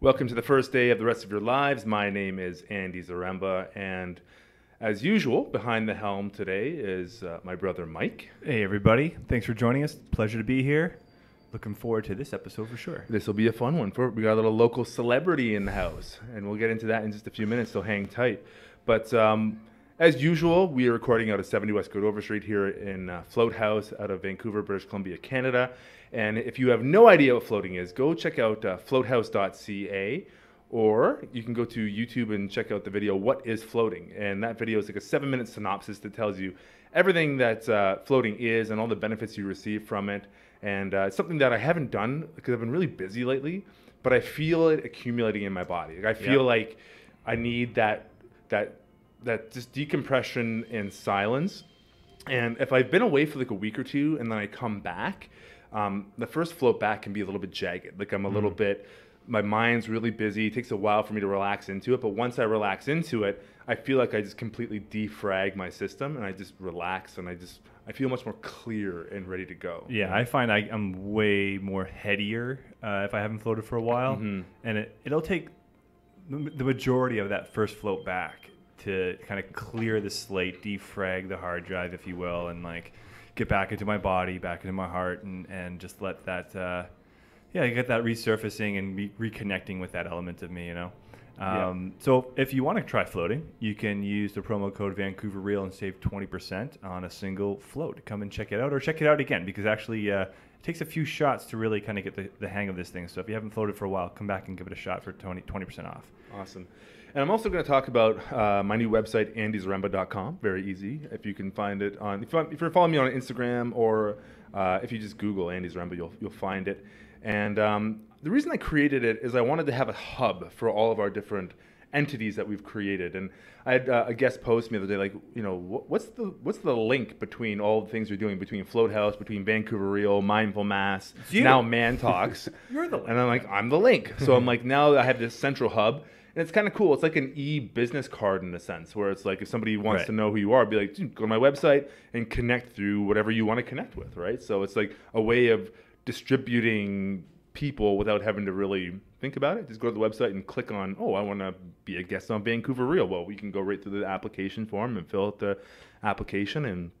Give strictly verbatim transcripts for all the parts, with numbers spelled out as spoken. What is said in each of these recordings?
Welcome to the first day of the rest of your lives. My name is Andy Zaremba, and as usual, behind the helm today is uh, my brother Mike. Hey everybody, thanks for joining us. Pleasure to be here. Looking forward to this episode for sure. This will be a fun one. We got a little local celebrity in the house, and we'll get into that in just a few minutes, so hang tight. But um, as usual, we are recording out of seventy West Goodover Street here in uh, Float House out of Vancouver, British Columbia, Canada. And if you have no idea what floating is, go check out uh, float house dot c a, or you can go to YouTube and check out the video, What is Floating? And that video is like a seven minute synopsis that tells you everything that uh, floating is and all the benefits you receive from it. And uh, it's something that I haven't done because I've been really busy lately, but I feel it accumulating in my body. Like I feel yeah. like I need that, that, that just decompression and silence. And if I've been away for like a week or two and then I come back, Um, the first float back can be a little bit jagged. Like I'm a mm. little bit, my mind's really busy. It takes a while for me to relax into it. But once I relax into it, I feel like I just completely defrag my system and I just relax and I just, I feel much more clear and ready to go. Yeah, I find I, I'm way more headier uh, if I haven't floated for a while. Mm-hmm. And it, it'll take the majority of that first float back to kind of clear the slate, defrag the hard drive, if you will, and like get back into my body, back into my heart, and, and just let that, uh, yeah, get that resurfacing and re- reconnecting with that element of me, you know? Um, yeah. So if you want to try floating, you can use the promo code Vancouver Real and save twenty percent on a single float. Come and check it out, or check it out again, because actually uh, it takes a few shots to really kind of get the, the hang of this thing. So if you haven't floated for a while, come back and give it a shot for twenty percent off. Awesome. And I'm also going to talk about uh, my new website, Andy Zaremba dot com. Very easy. If you can find it on, if, if you're following me on Instagram, or uh, if you just Google Andy Zaremba, you'll you'll find it. And um, the reason I created it is I wanted to have a hub for all of our different entities that we've created. And I had uh, a guest post me the other day, like, you know, wh- what's the what's the link between all the things you're doing, between Float House, between Vancouver Real, Mindful Mass, now Man Talks. You're the link. And I'm like, I'm the link. So I'm like, now I have this central hub. And it's kind of cool. It's like an e-business card in a sense, where it's like if somebody wants right. to know who you are, be like, dude, go to my website and connect through whatever you want to connect with, right? So it's like a way of distributing people without having to really think about it. Just go to the website and click on, oh, I want to be a guest on Vancouver Real. Well, we can go right through the application form and fill out the application and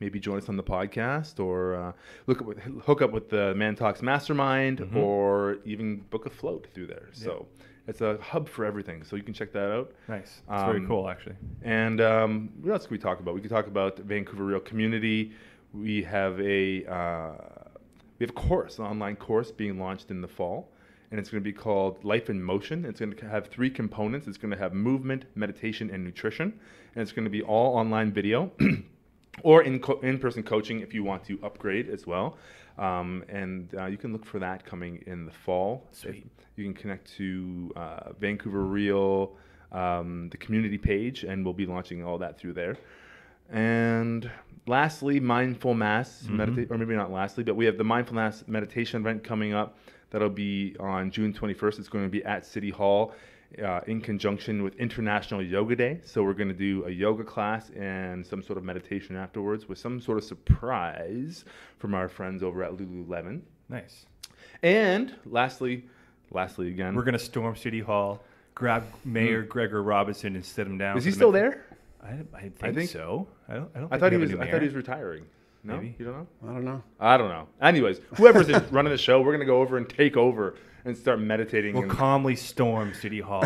maybe join us on the podcast, or uh, look up with, hook up with the Man Talks Mastermind, mm-hmm. or even book a float through there. Yeah. So it's a hub for everything, so you can check that out. Nice. It's um, very cool, actually. And um, what else can we talk about? We could talk about the Vancouver Real community. We have a uh, we have a course, an online course being launched in the fall, and it's going to be called Life in Motion. It's going to have three components. It's going to have movement, meditation, and nutrition, and it's going to be all online video or in co- in-person coaching if you want to upgrade as well. Um, and uh, you can look for that coming in the fall. Sweet. You can connect to uh, Vancouver Real, um, the community page, and we'll be launching all that through there. And lastly, Mindful Mass, mm-hmm. medita- or maybe not lastly, but we have the Mindful Mass meditation event coming up. That'll be on June twenty-first. It's going to be at City Hall uh, in conjunction with International Yoga Day. So we're going to do a yoga class and some sort of meditation afterwards with some sort of surprise from our friends over at Lululemon. Nice. And lastly... Lastly, again, we're gonna storm City Hall, grab Mayor mm. Gregor Robinson, and sit him down. Is he the still Met- there? I, I, think I think so. I don't. I don't. Think I thought he was. I thought he was retiring. No, Maybe. You don't know. I don't know. I don't know. Anyways, whoever's running the show, we're gonna go over and take over and start meditating. We'll and- calmly storm City Hall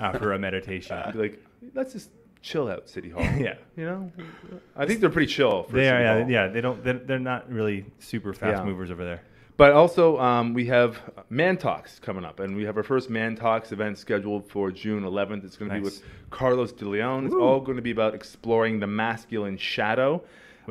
after a meditation. Be like, let's just chill out, City Hall. Yeah, you know, I think they're pretty chill. For they City are. Hall. Yeah, yeah. They don't. They're, they're not really super fast yeah. movers over there. But also, um, we have Man Talks coming up, and we have our first Man Talks event scheduled for June eleventh. It's going to nice. be with Carlos De Leon. Woo. It's all going to be about exploring the masculine shadow.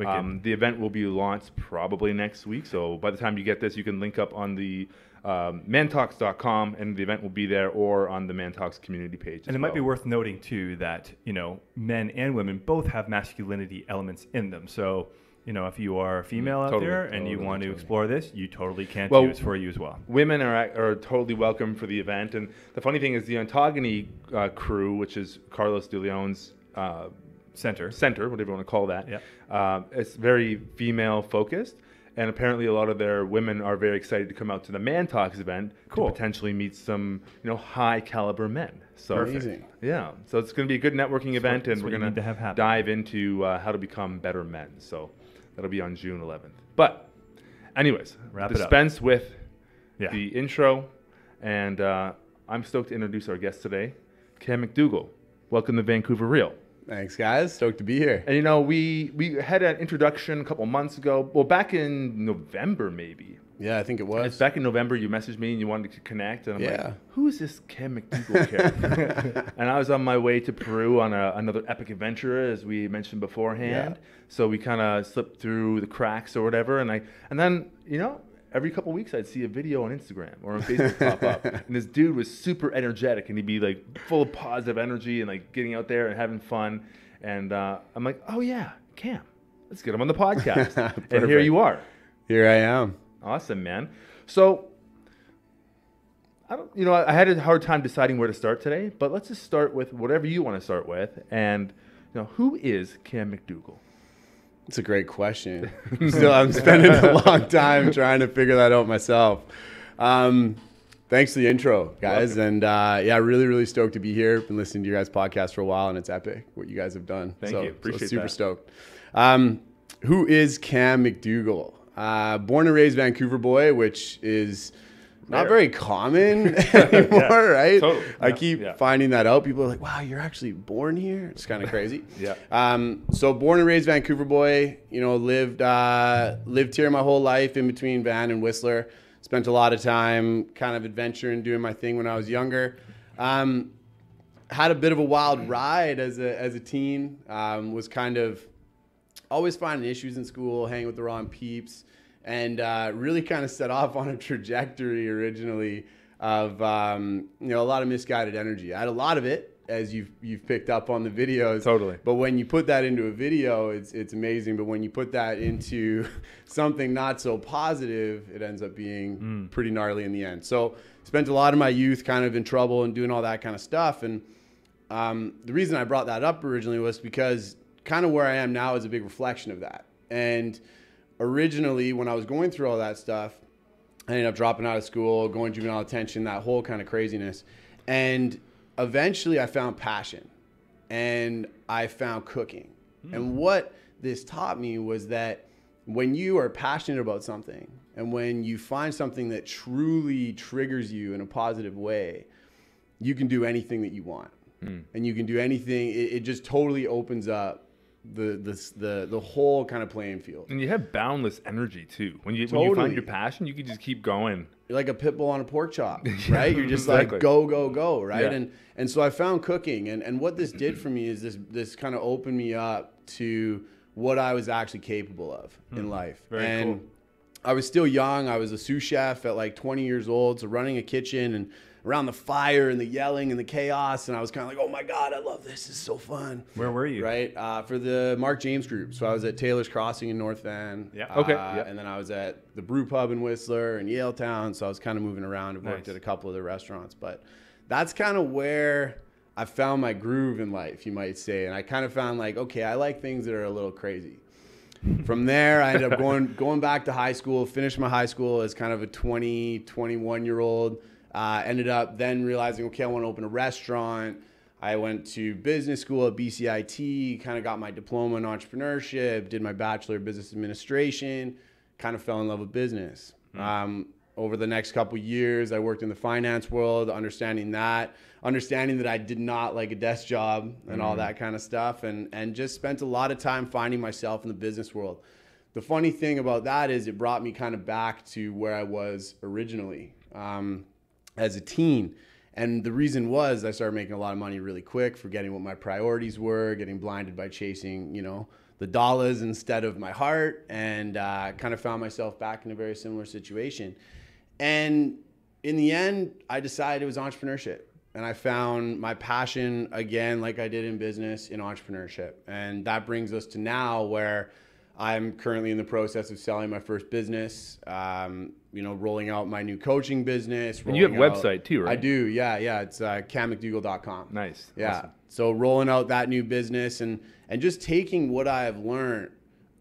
Um, the event will be launched probably next week, so by the time you get this, you can link up on the um, Man Talks dot com, and the event will be there, or on the Man Talks community page. And it well. might be worth noting, too, that you know men and women both have masculinity elements in them, so... You know, if you are a female out totally, there and totally, you want totally. to explore this, you totally can well, do it for you as well. Women are are totally welcome for the event. And the funny thing is the Antogony uh, crew, which is Carlos De Leon's uh, center, center, whatever you want to call that, yeah. uh, it's very female focused. And apparently a lot of their women are very excited to come out to the Man Talks event cool. to potentially meet some, you know, high caliber men. So Amazing. Yeah. So it's going to be a good networking that's event, what, and we're going to dive into uh, how to become better men. So that'll be on June eleventh. But anyways, wrap dispense it up. with yeah. the intro. And uh, I'm stoked to introduce our guest today, Cam MacDougall. Welcome to Vancouver Real. Thanks, guys. Stoked to be here. And, you know, we, we had an introduction a couple months ago. Well, back in November, maybe. Yeah, I think it was. It's back in November, you messaged me and you wanted to connect. And I'm yeah. like, who is this Cam MacDougall character? And I was on my way to Peru on a, another epic adventure, as we mentioned beforehand. Yeah. So we kind of slipped through the cracks or whatever. And I and then, you know, every couple of weeks I'd see a video on Instagram or on Facebook pop up. And this dude was super energetic and he'd be like full of positive energy and like getting out there and having fun. And uh, I'm like, oh, yeah, Cam, let's get him on the podcast. And here you are. Here I am. Awesome, man. So, I don't, you know, I had a hard time deciding where to start today, but let's just start with whatever you want to start with. And, you know, who is Cam MacDougall? It's a great question. Still, I'm spending a long time trying to figure that out myself. Um, thanks for the intro, guys. Welcome. And uh, yeah, really, really stoked to be here. Been listening to your guys' podcast for a while, and it's epic what you guys have done. Thank so, you. Appreciate so super that. Super stoked. Um, who is Cam MacDougall? Uh, born and raised Vancouver boy, which is not Rare. very common anymore, yeah, right? Totally. I yeah, keep yeah. finding that out. People are like, wow, you're actually born here? It's kind of crazy. yeah. Um, so born and raised Vancouver boy, you know, lived, uh, lived here my whole life in between Van and Whistler. Spent a lot of time kind of adventuring, doing my thing when I was younger. Um, had a bit of a wild ride as a, as a teen, um, was kind of always finding issues in school, hanging with the wrong peeps, and uh, really kind of set off on a trajectory originally of, um, you know, a lot of misguided energy. I had a lot of it, as you've, you've picked up on the videos. Totally. But when you put that into a video, it's, it's amazing. But when you put that into something not so positive, it ends up being mm. pretty gnarly in the end. So spent a lot of my youth kind of in trouble and doing all that kind of stuff. And um, the reason I brought that up originally was because kind of where I am now is a big reflection of that. And originally, when I was going through all that stuff, I ended up dropping out of school, going juvenile detention, that whole kind of craziness. And eventually I found passion and I found cooking. Mm. And what this taught me was that when you are passionate about something and when you find something that truly triggers you in a positive way, you can do anything that you want. Mm. And you can do anything. It, it just totally opens up the the the the whole kind of playing field, and you have boundless energy too. When you totally. when you find your passion, you can just keep going. You're like a pit bull on a pork chop, right? You're just exactly. like go go go, right? Yeah. And and so I found cooking, and and what this did for me is this this kind of opened me up to what I was actually capable of hmm. in life. Very and cool. I was still young. I was a sous chef at like twenty years old, so running a kitchen and around the fire and the yelling and the chaos. And I was kind of like, oh my God, I love this. It's so fun. Where were you? Right. Uh, for the Mark James group. So I was at Taylor's Crossing in North Van. Yeah. Uh, okay. Yep. And then I was at the Brew Pub in Whistler and Yale Town. So I was kind of moving around and nice. worked at a couple of the restaurants. But that's kind of where I found my groove in life, you might say. And I kind of found like, okay, I like things that are a little crazy. From there, I ended up going, going back to high school, finished my high school as kind of a twenty, twenty-one year old. Uh, ended up then realizing, okay, I want to open a restaurant. I went to business school at B C I T, kind of got my diploma in entrepreneurship, did my bachelor of business administration, kind of fell in love with business. Mm. Um, over the next couple of years, I worked in the finance world, understanding that, understanding that I did not like a desk job and mm. all that kind of stuff, and, and just spent a lot of time finding myself in the business world. The funny thing about that is it brought me kind of back to where I was originally. Um, as a teen. And the reason was I started making a lot of money really quick, forgetting what my priorities were, getting blinded by chasing, you know, the dollars instead of my heart, and uh, kind of found myself back in a very similar situation. And in the end, I decided it was entrepreneurship. And I found my passion again, like I did in business, in entrepreneurship. And that brings us to now, where I'm currently in the process of selling my first business, um, you know, rolling out my new coaching business. And you have a website out, too, right? I do, yeah, yeah. It's uh, Cam MacDougall dot com. Nice. Yeah. Awesome. So rolling out that new business and, and just taking what I've learned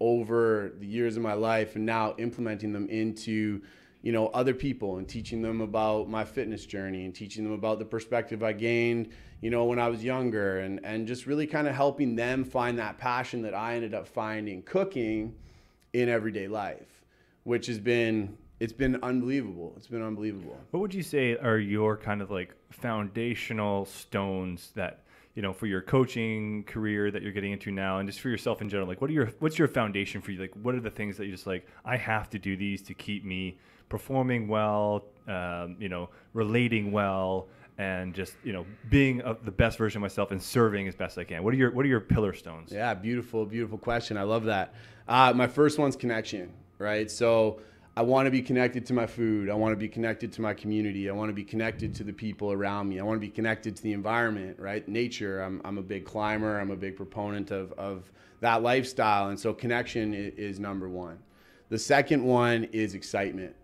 over the years of my life, and now implementing them into, you know, other people, and teaching them about my fitness journey, and teaching them about the perspective I gained, you know, when I was younger, and, and just really kind of helping them find that passion that I ended up finding cooking in everyday life, which has been, it's been unbelievable. It's been unbelievable. What would you say are your kind of like foundational stones that, you know, for your coaching career that you're getting into now, and just for yourself in general, like what are your, what's your foundation for you? Like, what are the things that you just like, I have to do these to keep me performing well, um, you know, relating well, and just, you know, being a, the best version of myself and serving as best I can. What are your, what are your pillar stones? Yeah. Beautiful, beautiful question. I love that. Uh, my first one's connection, right? So I want to be connected to my food. I want to be connected to my community. I want to be connected to the people around me. I want to be connected to the environment, right? Nature. I'm, I'm a big climber. I'm a big proponent of, of that lifestyle. And so connection is, is number one. The second one is excitement.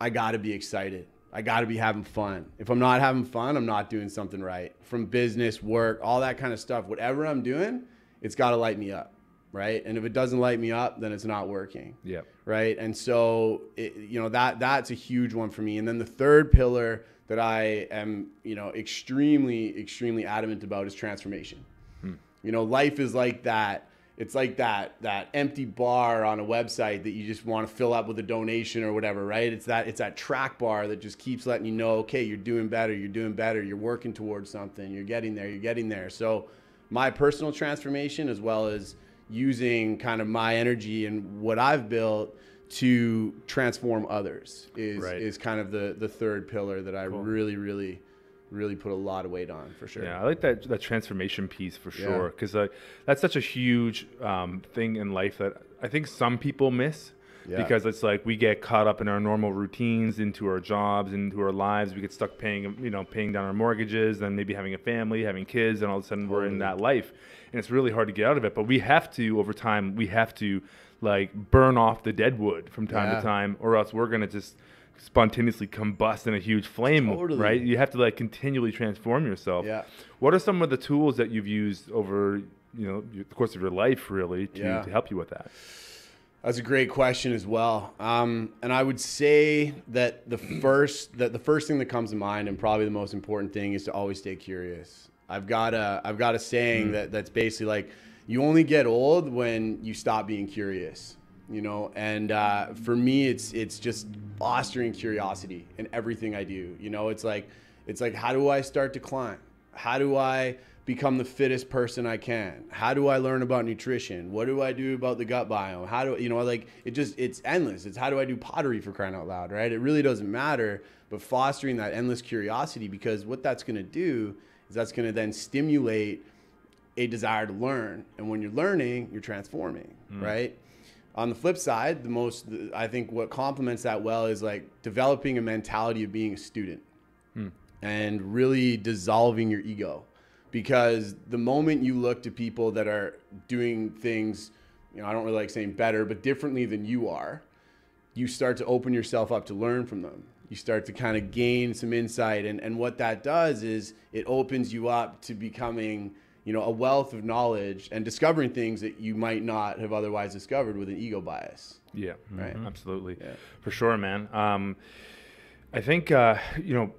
I got to be excited. I got to be having fun. If I'm not having fun, I'm not doing something right. From business, work, all that kind of stuff, whatever I'm doing, it's got to light me up. Right. And if it doesn't light me up, then it's not working. Yeah. Right. And so, it, you know, that that's a huge one for me. And then the third pillar that I am, you know, extremely, extremely adamant about is transformation. Hmm. You know, life is like that. It's like that that empty bar on a website that you just want to fill up with a donation or whatever. Right. It's that it's that track bar that just keeps letting you know, OK, you're doing better. You're doing better. You're working towards something. You're getting there. You're getting there. So my personal transformation, as well as using kind of my energy and what I've built to transform others, is right. is kind of the the third pillar that I cool. really, really, really put a lot of weight on, for sure. Yeah, I like that that transformation piece for yeah. sure, because uh, that's such a huge um, thing in life that I think some people miss. Yeah. Because it's like we get caught up in our normal routines, into our jobs, into our lives. We get stuck paying, you know, paying down our mortgages, then maybe having a family, having kids, and all of a sudden we're in that life. And it's really hard to get out of it. But we have to, over time, we have to like burn off the dead wood from time yeah. to time, or else we're going to just spontaneously combust in a huge flame, totally. Right? You have to like continually transform yourself. Yeah. What are some of the tools that you've used over, you know, the course of your life, really, to, yeah. to help you with that? That's a great question as well. Um, and I would say that the first that the first thing that comes to mind, and probably the most important thing, is to always stay curious. I've got a I've got a saying mm. that that's basically like, you only get old when you stop being curious, you know. And uh, for me, it's it's just fostering curiosity in everything I do. You know, it's like it's like how do I start to climb? How do I become the fittest person I can? How do I learn about nutrition? What do I do about the gut biome? How do, you know, like it just, it's endless. It's how do I do pottery, for crying out loud, right? It really doesn't matter, but fostering that endless curiosity, because what that's going to do is that's going to then stimulate a desire to learn. And when you're learning, you're transforming, mm. right? On the flip side, the most, I think what complements that well is like developing a mentality of being a student mm. and really dissolving your ego. Because the moment you look to people that are doing things, you know, I don't really like saying better, but differently than you are, you start to open yourself up to learn from them. You start to kind of gain some insight. And, and what that does is it opens you up to becoming, you know, a wealth of knowledge and discovering things that you might not have otherwise discovered with an ego bias. Yeah, right. Mm-hmm. Absolutely. Yeah. For sure, man. Um, I think, uh, you know,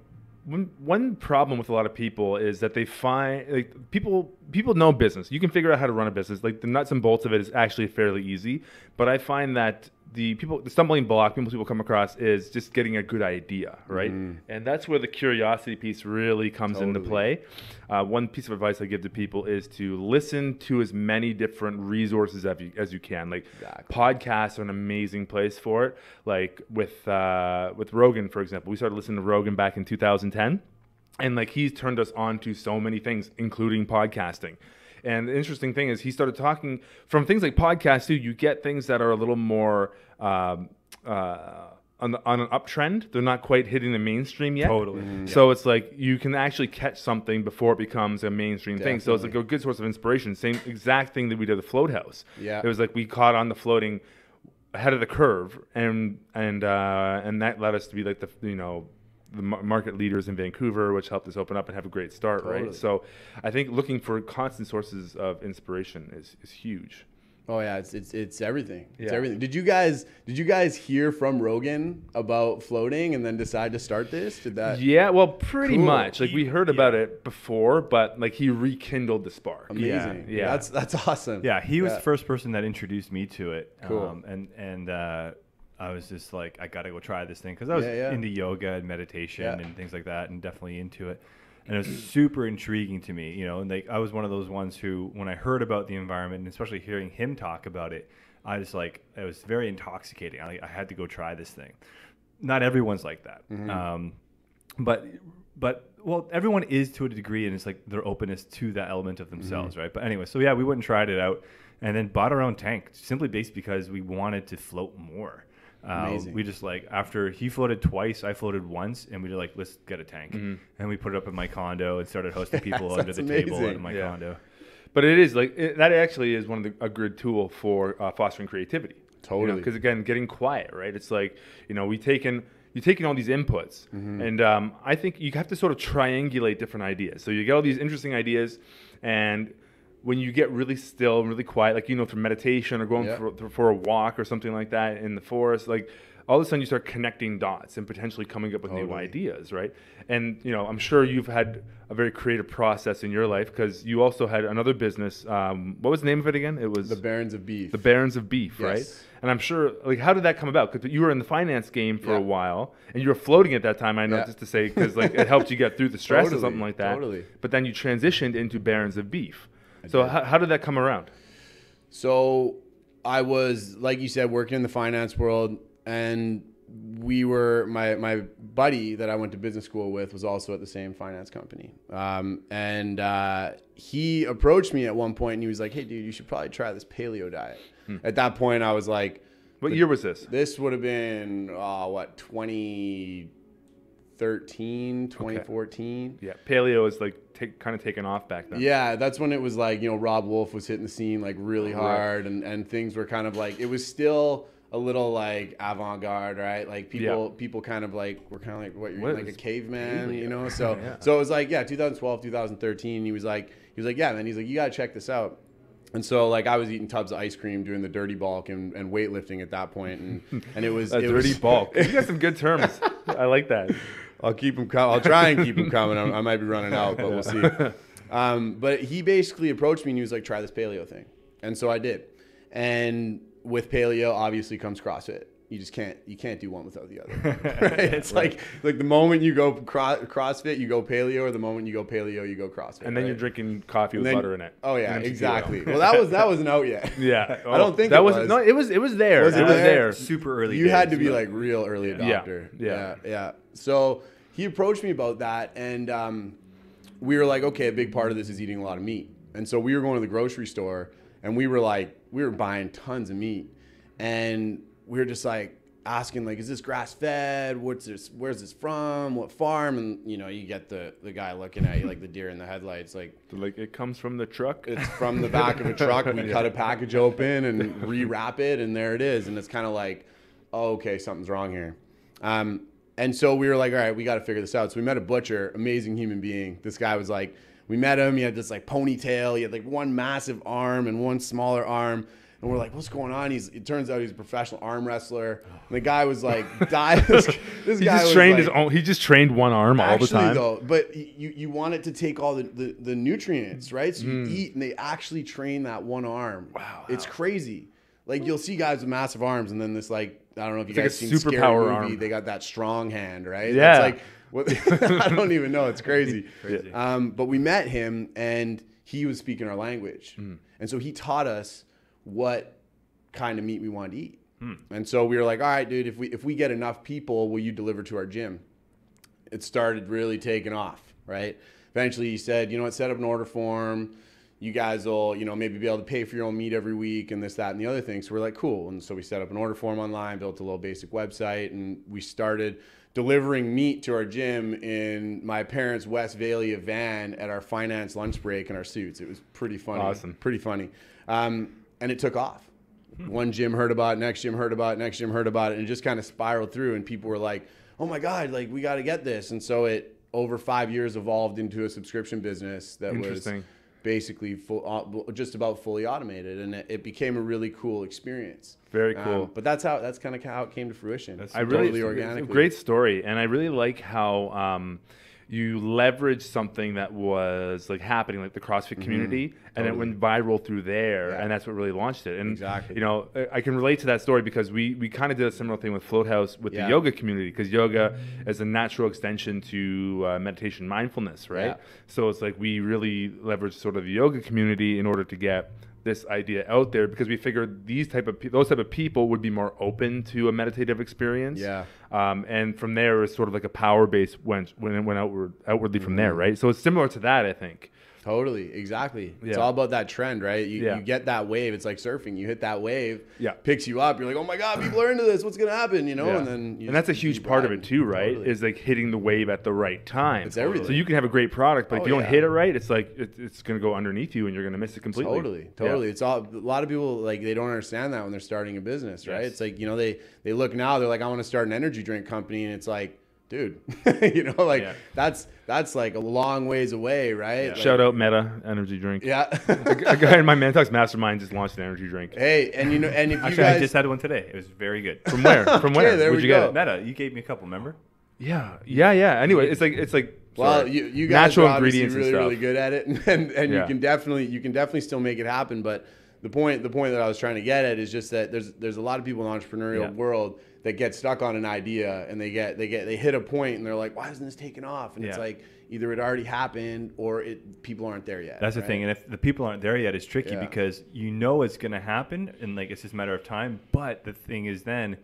One, one problem with a lot of people is that they find like people people know business. You can figure out how to run a business. Like the nuts and bolts of it is actually fairly easy. But I find that the people the stumbling block people people come across is just getting a good idea, right? Mm. And that's where the curiosity piece really comes totally. into play. Uh, one piece of advice I give to people is to listen to as many different resources as you, as you can. Like exactly. podcasts are an amazing place for it. Like with uh, with Rogan, for example, we started listening to Rogan back in two thousand ten. And like he's turned us on to so many things, including podcasting. And the interesting thing is he started talking from things like podcasts too. You get things that are a little more um, uh, on, the, on an uptrend. They're not quite hitting the mainstream yet. Totally. Mm-hmm. So yeah. it's like you can actually catch something before it becomes a mainstream Definitely. thing. So it's like a good source of inspiration. Same exact thing that we did at the Float House. Yeah. It was like we caught on the floating ahead of the curve, and and uh, and that led us to be like the you know. the market leaders in Vancouver, which helped us open up and have a great start, totally. right? So I think looking for constant sources of inspiration is, is huge. Oh yeah, it's it's it's everything. It's yeah. everything. Did you guys did you guys hear from Rogan about floating and then decide to start this? Did that? Yeah, well, pretty cool. much. Like we heard yeah. about it before, but like he rekindled the spark. Amazing. Yeah, yeah. that's that's awesome. Yeah, he was yeah. the first person that introduced me to it. Cool. Um, and and uh, I was just like, I gotta go try this thing because I was yeah, yeah. into yoga and meditation yeah. and things like that, and definitely into it. And it was super intriguing to me, you know, and like I was one of those ones who, when I heard about the environment, and especially hearing him talk about it, I just like, it was very intoxicating. I, I had to go try this thing. Not everyone's like that. Mm-hmm. Um, but, but, well, everyone is to a degree, and it's like their openness to that element of themselves, mm-hmm. right? But anyway, so yeah, we went and tried it out and then bought our own tank simply based because we wanted to float more. Uh, we just like, after he floated twice, I floated once, and we were like, let's get a tank. Mm-hmm. And we put it up in my condo and started hosting people yeah, under the amazing. table in my yeah. condo. But it is like, it, that actually is one of the, a good tool for uh, fostering creativity. Totally. Because you know, again, getting quiet, right? It's like, you know, we take in, you're taking all these inputs, mm-hmm. and um, I think you have to sort of triangulate different ideas. So you get all these interesting ideas, and when you get really still and really quiet, like, you know, through meditation or going yep. for, for a walk or something like that in the forest, like all of a sudden you start connecting dots and potentially coming up with totally. new ideas, right? And, you know, I'm sure you've had a very creative process in your life because you also had another business. Um, what was the name of it again? It was... The Barons of Beef. The Barons of Beef, yes. right? And I'm sure, like, how did that come about? Because you were in the finance game for yeah. a while, and you were floating at that time, I know, yeah. just to say, because, like, it helped you get through the stress totally, or something like that. Totally. But then you transitioned into Barons of Beef. So how, how did that come around? So I was, like you said, working in the finance world, and we were, my, my buddy that I went to business school with was also at the same finance company. Um, and uh, he approached me at one point and he was like, hey dude, you should probably try this paleo diet. Hmm. At that point I was like, what the, year was this? This would have been, uh, what, twenty thirteen, twenty fourteen Okay. Yeah. Paleo is like, Take, kind of taken off back then. Yeah, that's when it was like, you know, Rob Wolf was hitting the scene like really hard, right. and, and things were kind of like, it was still a little like avant-garde, right? Like people yeah. people kind of like, were kind of like, what, you're what like a caveman, paleo? You know? So yeah. so it was like, yeah, twenty twelve, twenty thirteen he was like, he was like, yeah, man, he's like, you gotta check this out. And so like I was eating tubs of ice cream, doing the dirty bulk and, and weightlifting at that point. And, and it was- A it dirty was, bulk. You got some good terms. I like that. I'll keep him com- I'll try and keep him coming. I might be running out, but we'll see. Um, but he basically approached me and he was like, try this paleo thing. And so I did. And with paleo obviously comes CrossFit. You just can't, you can't do one without the other. Right? It's right. like, like the moment you go cross, CrossFit, you go paleo, or the moment you go paleo, you go CrossFit. And then right? you're drinking coffee with then, butter in it. Oh yeah, exactly. Well, that was, that wasn't out yet. Yeah. Well, I don't think that it was. was. No, it was, it was there. Was it, it was there? there super early. You days, had to be like real early adopter. Yeah. Yeah. yeah. yeah. So he approached me about that, and um, we were like, okay, a big part of this is eating a lot of meat. And so we were going to the grocery store and we were like, we were buying tons of meat, and we were just like asking, like, is this grass fed? What's this? Where's this from? What farm? And you know, you get the, the guy looking at you like the deer in the headlights, like like it comes from the truck. It's from the back of a truck. We yeah. cut a package open and rewrap it, and there it is. And it's kind of like, oh, okay, something's wrong here. Um, and so we were like, all right, we got to figure this out. So we met a butcher, amazing human being. This guy was like, we met him. He had this like ponytail. He had like one massive arm and one smaller arm. And we're like, what's going on? He's. It turns out he's a professional arm wrestler. And the guy was like, die. This, this he guy just was trained like, his own. He just trained one arm all the time. Though, but you, you want it to take all the, the, the nutrients, right? So mm. you eat, and they actually train that one arm. Wow, it's wow. crazy. Like you'll see guys with massive arms, and then this like I don't know if you it's guys like seen Scary Movie. Arm. They got that strong hand, right? Yeah. It's like what, I don't even know. It's crazy. crazy. Um, but we met him, and he was speaking our language, mm. and so he taught us what kind of meat we wanted to eat. Hmm. And so we were like, all right, dude, if we if we get enough people, will you deliver to our gym? It started really taking off, right? Eventually he said, you know what, set up an order form. You guys will, you know, maybe be able to pay for your own meat every week and this, that, and the other thing. So we're like, cool. And so we set up an order form online, built a little basic website, and we started delivering meat to our gym in my parents' West Valia van at our finance lunch break in our suits. It was pretty funny. Awesome. Pretty funny. Um, And it took off. Hmm. One gym heard about it, next gym heard about it, next gym heard about it, and it just kind of spiraled through. And people were like, oh my God, like we got to get this. And so it, over five years, evolved into a subscription business that was basically full, just about fully automated, and it, it became a really cool experience. Very cool. Um, but that's how that's kind of how it came to fruition. That's I totally really, organically. It's a great story, and I really like how um, you leveraged something that was like happening, like the CrossFit community, mm-hmm. and totally. It went viral through there, yeah. and that's what really launched it. And exactly. you know, I can relate to that story because we we kind of did a similar thing with Float House with yeah. the yoga community, because yoga is a natural extension to uh, meditation, mindfulness, right? Yeah. So it's like we really leveraged sort of the yoga community in order to get this idea out there, because we figured these type of those type of people would be more open to a meditative experience. Yeah. Um, and from there, it was sort of like a power base when when it went outward outwardly mm-hmm. from there, right? So it's similar to that, I think. Totally, exactly. Yeah. It's all about that trend, right? You, yeah. you get that wave. It's like surfing. You hit that wave. Yeah. Picks you up. You're like, oh my god, people are into this. What's gonna happen? You know. Yeah. And then you and that's a huge part of it too, right? Totally. Is like hitting the wave at the right time. It's everything. So you can have a great product, but oh, if you yeah. don't hit it right, it's like it, it's gonna go underneath you, and you're gonna miss it completely. Totally, totally. Yeah. It's all a lot of people like they don't understand that when they're starting a business, right? Yes. It's like you know they they look now. They're like, I want to start an energy drink company, and it's like. Dude, you know, like yeah. that's that's like a long ways away, right? Yeah. Like, shout out Meta energy drink. Yeah, a guy in my Man Talks mastermind just launched an energy drink. Hey, and you know, and if you actually, guys, I just had one today. It was very good. From where? From where? Okay, there Where'd we you go. Get it? Meta, you gave me a couple. Remember? Yeah, yeah, yeah. Anyway, it's like it's like well, sorry, you you guys natural are ingredients really and stuff. Really good at it, and and, and yeah. you can definitely you can definitely still make it happen. But the point the point that I was trying to get at is just that there's there's a lot of people in the entrepreneurial yeah. world. That get stuck on an idea and they get they get they hit a point and they're like, why isn't this taking off? And yeah. it's like either it already happened or it people aren't there yet. That's right? The thing, and if the people aren't there yet, it's tricky yeah. because you know it's gonna happen and like it's just a matter of time. But the thing is, then,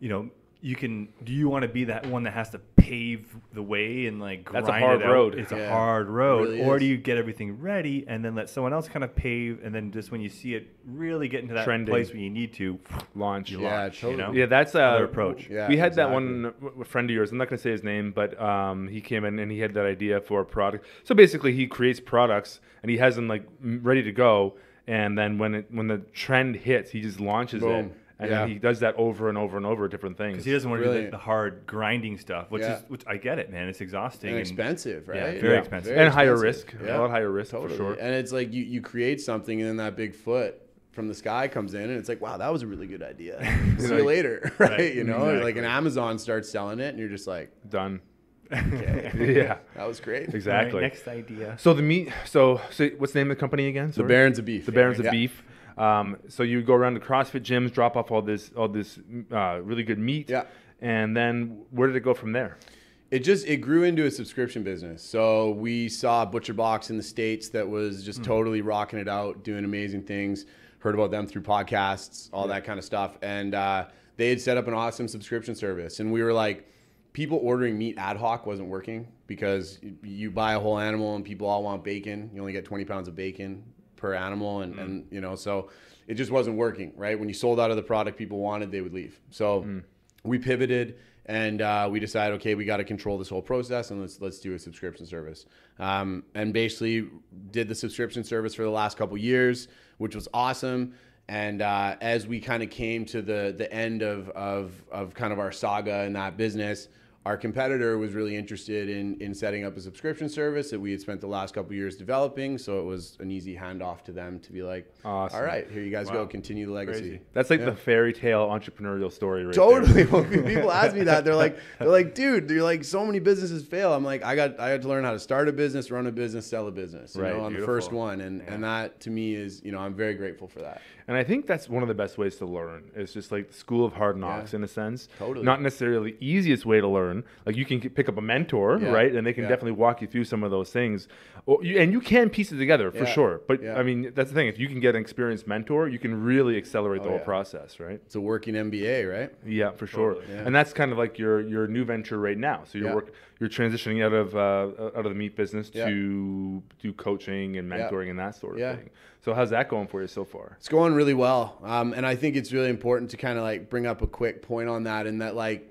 you know, you can do you want to be that one that has to pave the way and like grind that's a hard it out. Road. It's yeah. a hard road, really or is. Do you get everything ready and then let someone else kind of pave and then just when you see it really get into that Trending. Place where you need to launch, you yeah, launch, totally. You know? Yeah, that's uh, their approach. Yeah, we had exactly. that one friend of yours. I'm not gonna say his name, but um, he came in and he had that idea for a product. So basically, he creates products and he has them like ready to go, and then when it when the trend hits, he just launches Boom. It. And yeah. he does that over and over and over different things. Because he doesn't want to do the, the hard grinding stuff, which yeah. is, which I get it, man. It's exhausting and, and expensive, right? Yeah, very yeah. expensive very and expensive. Higher risk, yeah. a lot higher risk totally. For sure. And it's like you you create something, and then that big foot from the sky comes in, and it's like, wow, that was a really good idea. See like, you later, right? right. You know, exactly. like an Amazon starts selling it, and you're just like done. Okay. Yeah, that was great. Exactly. Right, next idea. So the meat. So, so what's the name of the company again? Sorry? The Barons of Beef. The Barons of yeah. Beef. Um, so you go around to CrossFit gyms, drop off all this, all this uh, really good meat, yeah. and then where did it go from there? It just it grew into a subscription business. So we saw Butcher Box in the States that was just mm. totally rocking it out, doing amazing things. Heard about them through podcasts, all yeah. that kind of stuff, and uh, they had set up an awesome subscription service, and we were like. People ordering meat ad hoc wasn't working because you buy a whole animal and people all want bacon. You only get twenty pounds of bacon per animal. And, mm. and you know, so it just wasn't working, right? When you sold out of the product people wanted, they would leave. So mm. we pivoted and uh, we decided, okay, we got to control this whole process and let's, let's do a subscription service. Um, and basically did the subscription service for the last couple of years, which was awesome. And uh, as we kind of came to the, the end of, of, of kind of our saga in that business, our competitor was really interested in, in setting up a subscription service that we had spent the last couple of years developing. So it was an easy handoff to them to be like, awesome. All right, here you guys wow. go. Continue the legacy. Crazy. That's like yeah. the fairy tale entrepreneurial story. Right totally. There. People ask me that. They're like, they're like, dude, they're like so many businesses fail. I'm like, I got, I had to learn how to start a business, run a business, sell a business you right, know, on beautiful. The first one. And, yeah. and that to me is, you know, I'm very grateful for that. And I think that's one of the best ways to learn. It's just like the school of hard knocks yeah. in a sense, totally. Not necessarily the easiest way to learn. Like you can pick up a mentor, yeah. right? And they can yeah. definitely walk you through some of those things. Or you, and you can piece it together for yeah. sure. But yeah. I mean, that's the thing. If you can get an experienced mentor, you can really accelerate oh, the whole yeah. process, right? It's a working M B A, right? Yeah, for sure. Totally. Yeah. And that's kind of like your your new venture right now. So you're yeah. work, you're transitioning out of uh, out of the meat business yeah. to do coaching and mentoring yeah. and that sort of yeah. thing. So how's that going for you so far? It's going really well. Um, and I think it's really important to kind of like bring up a quick point on that. And that like,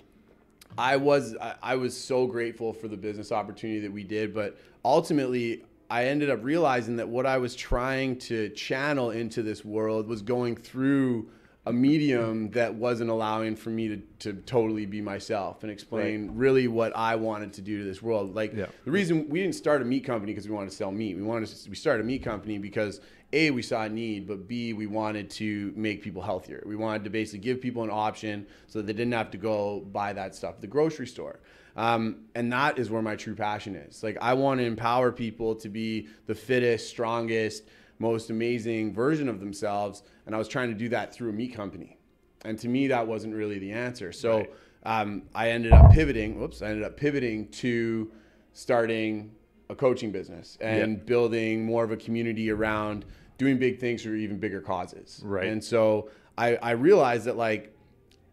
I was I was so grateful for the business opportunity that we did, but ultimately I ended up realizing that what I was trying to channel into this world was going through a medium that wasn't allowing for me to, to totally be myself and explain right. really what I wanted to do to this world. Like yeah. the reason we didn't start a meat company because we wanted to sell meat. We wanted to, we started a meat company because A, we saw a need, but B, we wanted to make people healthier. We wanted to basically give people an option so that they didn't have to go buy that stuff at the grocery store. Um, and that is where my true passion is. Like, I want to empower people to be the fittest, strongest, most amazing version of themselves. And I was trying to do that through a meat company. And to me, that wasn't really the answer. So right. um, I ended up pivoting, whoops, I ended up pivoting to starting a coaching business and yep. building more of a community around doing big things for even bigger causes. Right. And so I, I realized that, like,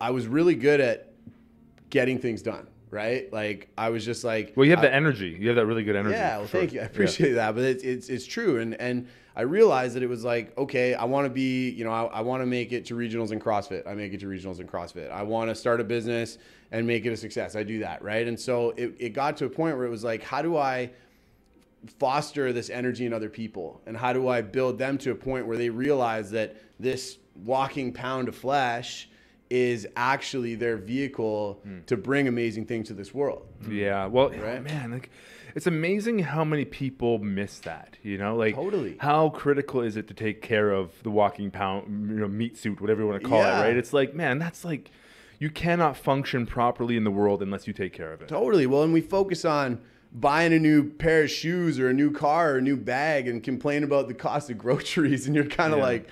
I was really good at getting things done. Right. Like, I was just like, well, you have I, the energy, you have that really good energy. Yeah. Well, sure. Thank you. I appreciate yeah. that. But it's, it's, it's true. And, and I realized that it was like, okay, I want to be, you know, I, I want to make it to regionals in CrossFit. I make it to regionals in CrossFit. I want to start a business and make it a success. I do that. Right. And so it, it got to a point where it was like, how do I foster this energy in other people? And how do I build them to a point where they realize that this walking pound of flesh is actually their vehicle mm. to bring amazing things to this world. Yeah. Well, right? Man, like, it's amazing how many people miss that, you know, like totally. How critical is it to take care of the walking pound, you know, meat suit, whatever you want to call yeah. it. Right. It's like, man, that's like, you cannot function properly in the world unless you take care of it. Totally. Well, and we focus on buying a new pair of shoes or a new car or a new bag and complain about the cost of groceries. And you're kind of yeah. like,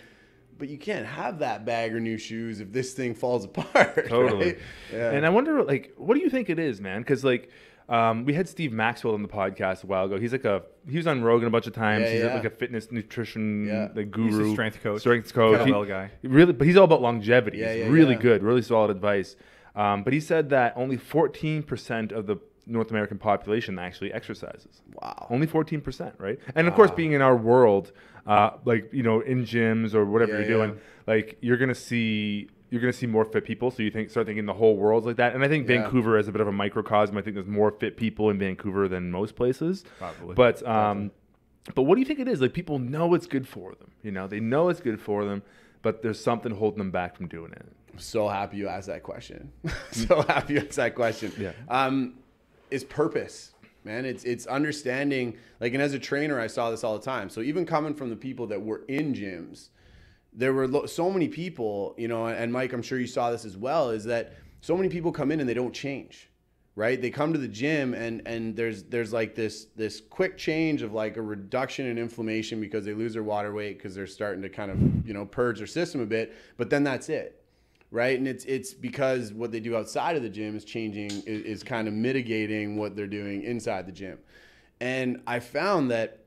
but you can't have that bag or new shoes if this thing falls apart. Totally. Right? Yeah. And I wonder, like, what do you think it is, man? Because, like, um, we had Steve Maxwell on the podcast a while ago. He's like a, he was on Rogan a bunch of times. Yeah, he's yeah. like a fitness, nutrition yeah. like, guru. He's a strength coach. Strength coach. Kettlebell guy. Really, but he's all about longevity. Yeah, yeah, really yeah. good, really solid advice. Um, but he said that only fourteen percent of the North American population actually exercises. Wow. Only fourteen percent, right? And of wow. course, being in our world, uh, like, you know, in gyms or whatever yeah, you're doing, yeah. like, you're going to see, you're going to see more fit people. So you think, start thinking the whole world's like that. And I think yeah. Vancouver is a bit of a microcosm. I think there's more fit people in Vancouver than most places. Probably. But, um, but what do you think it is? Like, people know it's good for them. You know, they know it's good for them, but there's something holding them back from doing it. I'm so happy you asked that question. so happy you asked that question. Yeah. Um, is purpose, man. It's, it's understanding, like, and as a trainer, I saw this all the time. So even coming from the people that were in gyms, there were so many people, you know, and Mike, I'm sure you saw this as well, is that so many people come in and they don't change, right? They come to the gym and, and there's, there's like this, this quick change of like a reduction in inflammation because they lose their water weight, because they're starting to kind of, you know, purge their system a bit, but then that's it. Right. And it's, it's because what they do outside of the gym is changing, is, is kind of mitigating what they're doing inside the gym. And I found that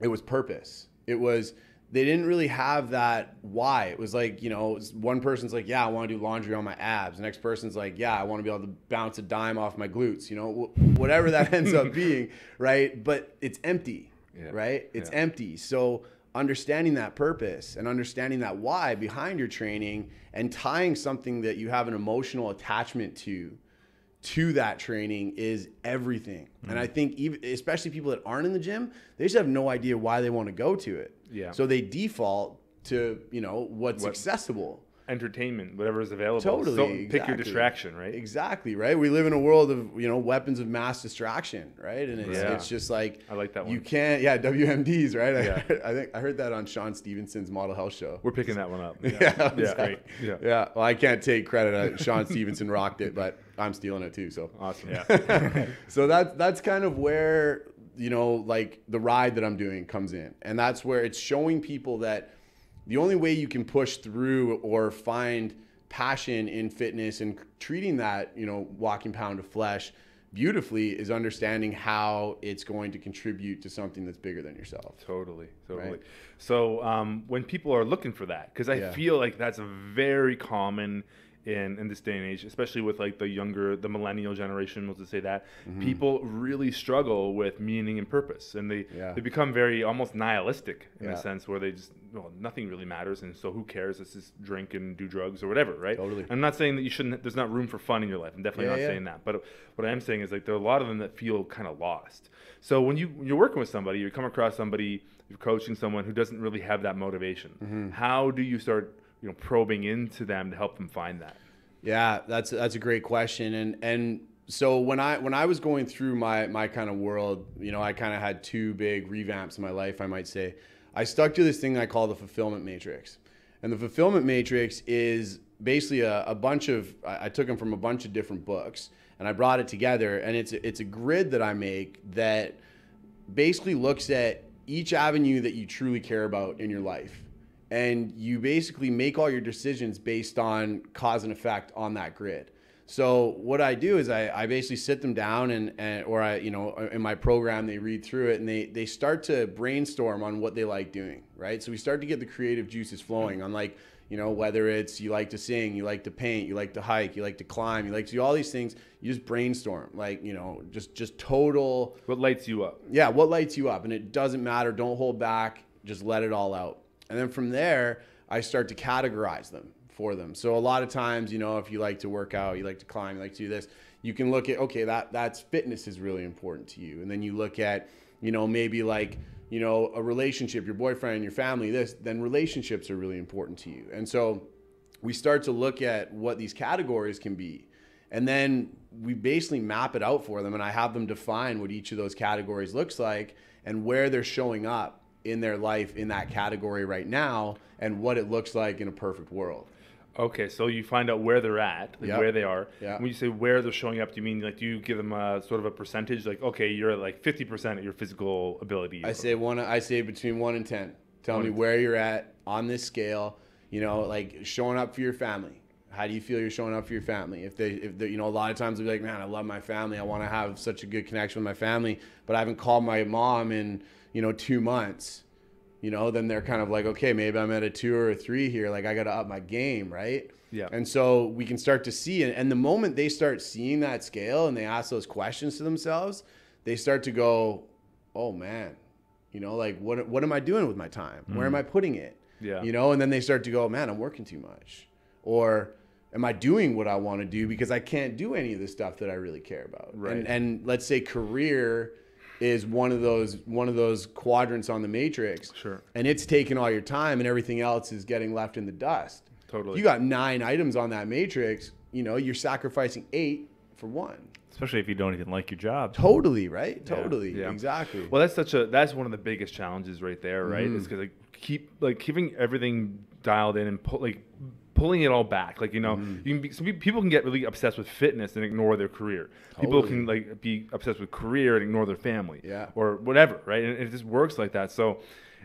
it was purpose. It was, they didn't really have that why. It was like, you know, one person's like, yeah, I want to do laundry on my abs. The next person's like, yeah, I want to be able to bounce a dime off my glutes, you know, whatever that ends up being. Right. But it's empty. Yeah. Right. It's yeah. empty. So understanding that purpose and understanding that why behind your training and tying something that you have an emotional attachment to, to that training is everything. Mm-hmm. And I think even, especially people that aren't in the gym, they just have no idea why they want to go to it. Yeah. So they default to, you know, what's what? accessible. Entertainment, whatever is available. Totally. So exactly. Pick your distraction, right? Exactly, right? We live in a world of, you know, weapons of mass distraction, right? And it's, yeah. it's just like, I like that one. You can't, yeah, W M Ds, right? Yeah. I, heard, I think I heard that on Sean Stevenson's Model Health Show. We're picking that one up. Yeah, yeah, exactly. yeah. yeah. Well, I can't take credit. I, Sean Stevenson rocked it, but I'm stealing it too. So awesome. Yeah. So that's that's kind of where, you know, like the ride that I'm doing comes in, and that's where it's showing people that the only way you can push through or find passion in fitness and treating that, you know, walking pound of flesh beautifully is understanding how it's going to contribute to something that's bigger than yourself. Totally. Totally. Right? So um, when people are looking for that, because I yeah. feel like that's a very common in, in this day and age, especially with like the younger, the millennial generation, we'll just say that, mm-hmm. people really struggle with meaning and purpose. And they, yeah. they become very almost nihilistic in yeah. a sense where they just, well, nothing really matters. And so who cares? Let's just drink and do drugs or whatever, right? Totally. I'm not saying that you shouldn't, there's not room for fun in your life. I'm definitely yeah, not yeah. saying that. But what I am saying is like there are a lot of them that feel kind of lost. So when, you, when you're working with somebody, you come across somebody, you're coaching someone who doesn't really have that motivation. Mm-hmm. How do you start you know, probing into them to help them find that? Yeah, that's that's a great question. And and so when I when I was going through my my kind of world, you know, I kind of had two big revamps in my life, I might say. I stuck to this thing I call the fulfillment matrix. And the fulfillment matrix is basically a, a bunch of, I took them from a bunch of different books and I brought it together. And it's a, it's a grid that I make that basically looks at each avenue that you truly care about in your life. And you basically make all your decisions based on cause and effect on that grid. So what I do is I, I basically sit them down and, and or I, you know, in my program, they read through it and they, they start to brainstorm on what they like doing, right? So we start to get the creative juices flowing on, like, you know, whether it's you like to sing, you like to paint, you like to hike, you like to climb, you like to do all these things. You just brainstorm, like, you know, just, just total. What lights you up? Yeah, what lights you up? And it doesn't matter. Don't hold back. Just let it all out. And then from there, I start to categorize them for them. So a lot of times, you know, if you like to work out, you like to climb, you like to do this, you can look at, okay, that that's fitness is really important to you. And then you look at, you know, maybe like, you know, a relationship, your boyfriend, your family, this, then relationships are really important to you. And so we start to look at what these categories can be. And then we basically map it out for them. And I have them define what each of those categories looks like and where they're showing up in their life in that category right now and what it looks like in a perfect world. Okay, so you find out where they're at, like, yep, where they are. Yep. When you say where they're showing up, do you mean like, do you give them a sort of a percentage? Like, okay, you're at like fifty percent of your physical ability. I say one. I say between one and ten. Tell one me where ten. You're at on this scale. You know, like showing up for your family. How do you feel you're showing up for your family? If they, if they, you know, a lot of times they'll be like, man, I love my family. I want to have such a good connection with my family, but I haven't called my mom in, you know, two months, you know, then they're kind of like, okay, maybe I'm at a two or a three here. Like I got to up my game. Right. Yeah. And so we can start to see it. And the moment they start seeing that scale and they ask those questions to themselves, they start to go, oh man, you know, like what, what am I doing with my time? Mm-hmm. Where am I putting it? Yeah. You know, and then they start to go, man, I'm working too much. Or am I doing what I want to do? Because I can't do any of the stuff that I really care about. Right. And, and let's say career is one of those one of those quadrants on the matrix. Sure. And it's taking all your time and everything else is getting left in the dust. Totally. If you got nine items on that matrix, you know, you're sacrificing eight for one. Especially if you don't even like your job. Totally, right? Totally. Yeah, yeah. Exactly. Well, that's such a that's one of the biggest challenges right there, right? Mm. Is because like keep like keeping everything dialed in and put like pulling it all back. Like, you know, mm. you can be, so people can get really obsessed with fitness and ignore their career. Totally. People can like be obsessed with career and ignore their family, yeah, or whatever. Right. And it just works like that. So,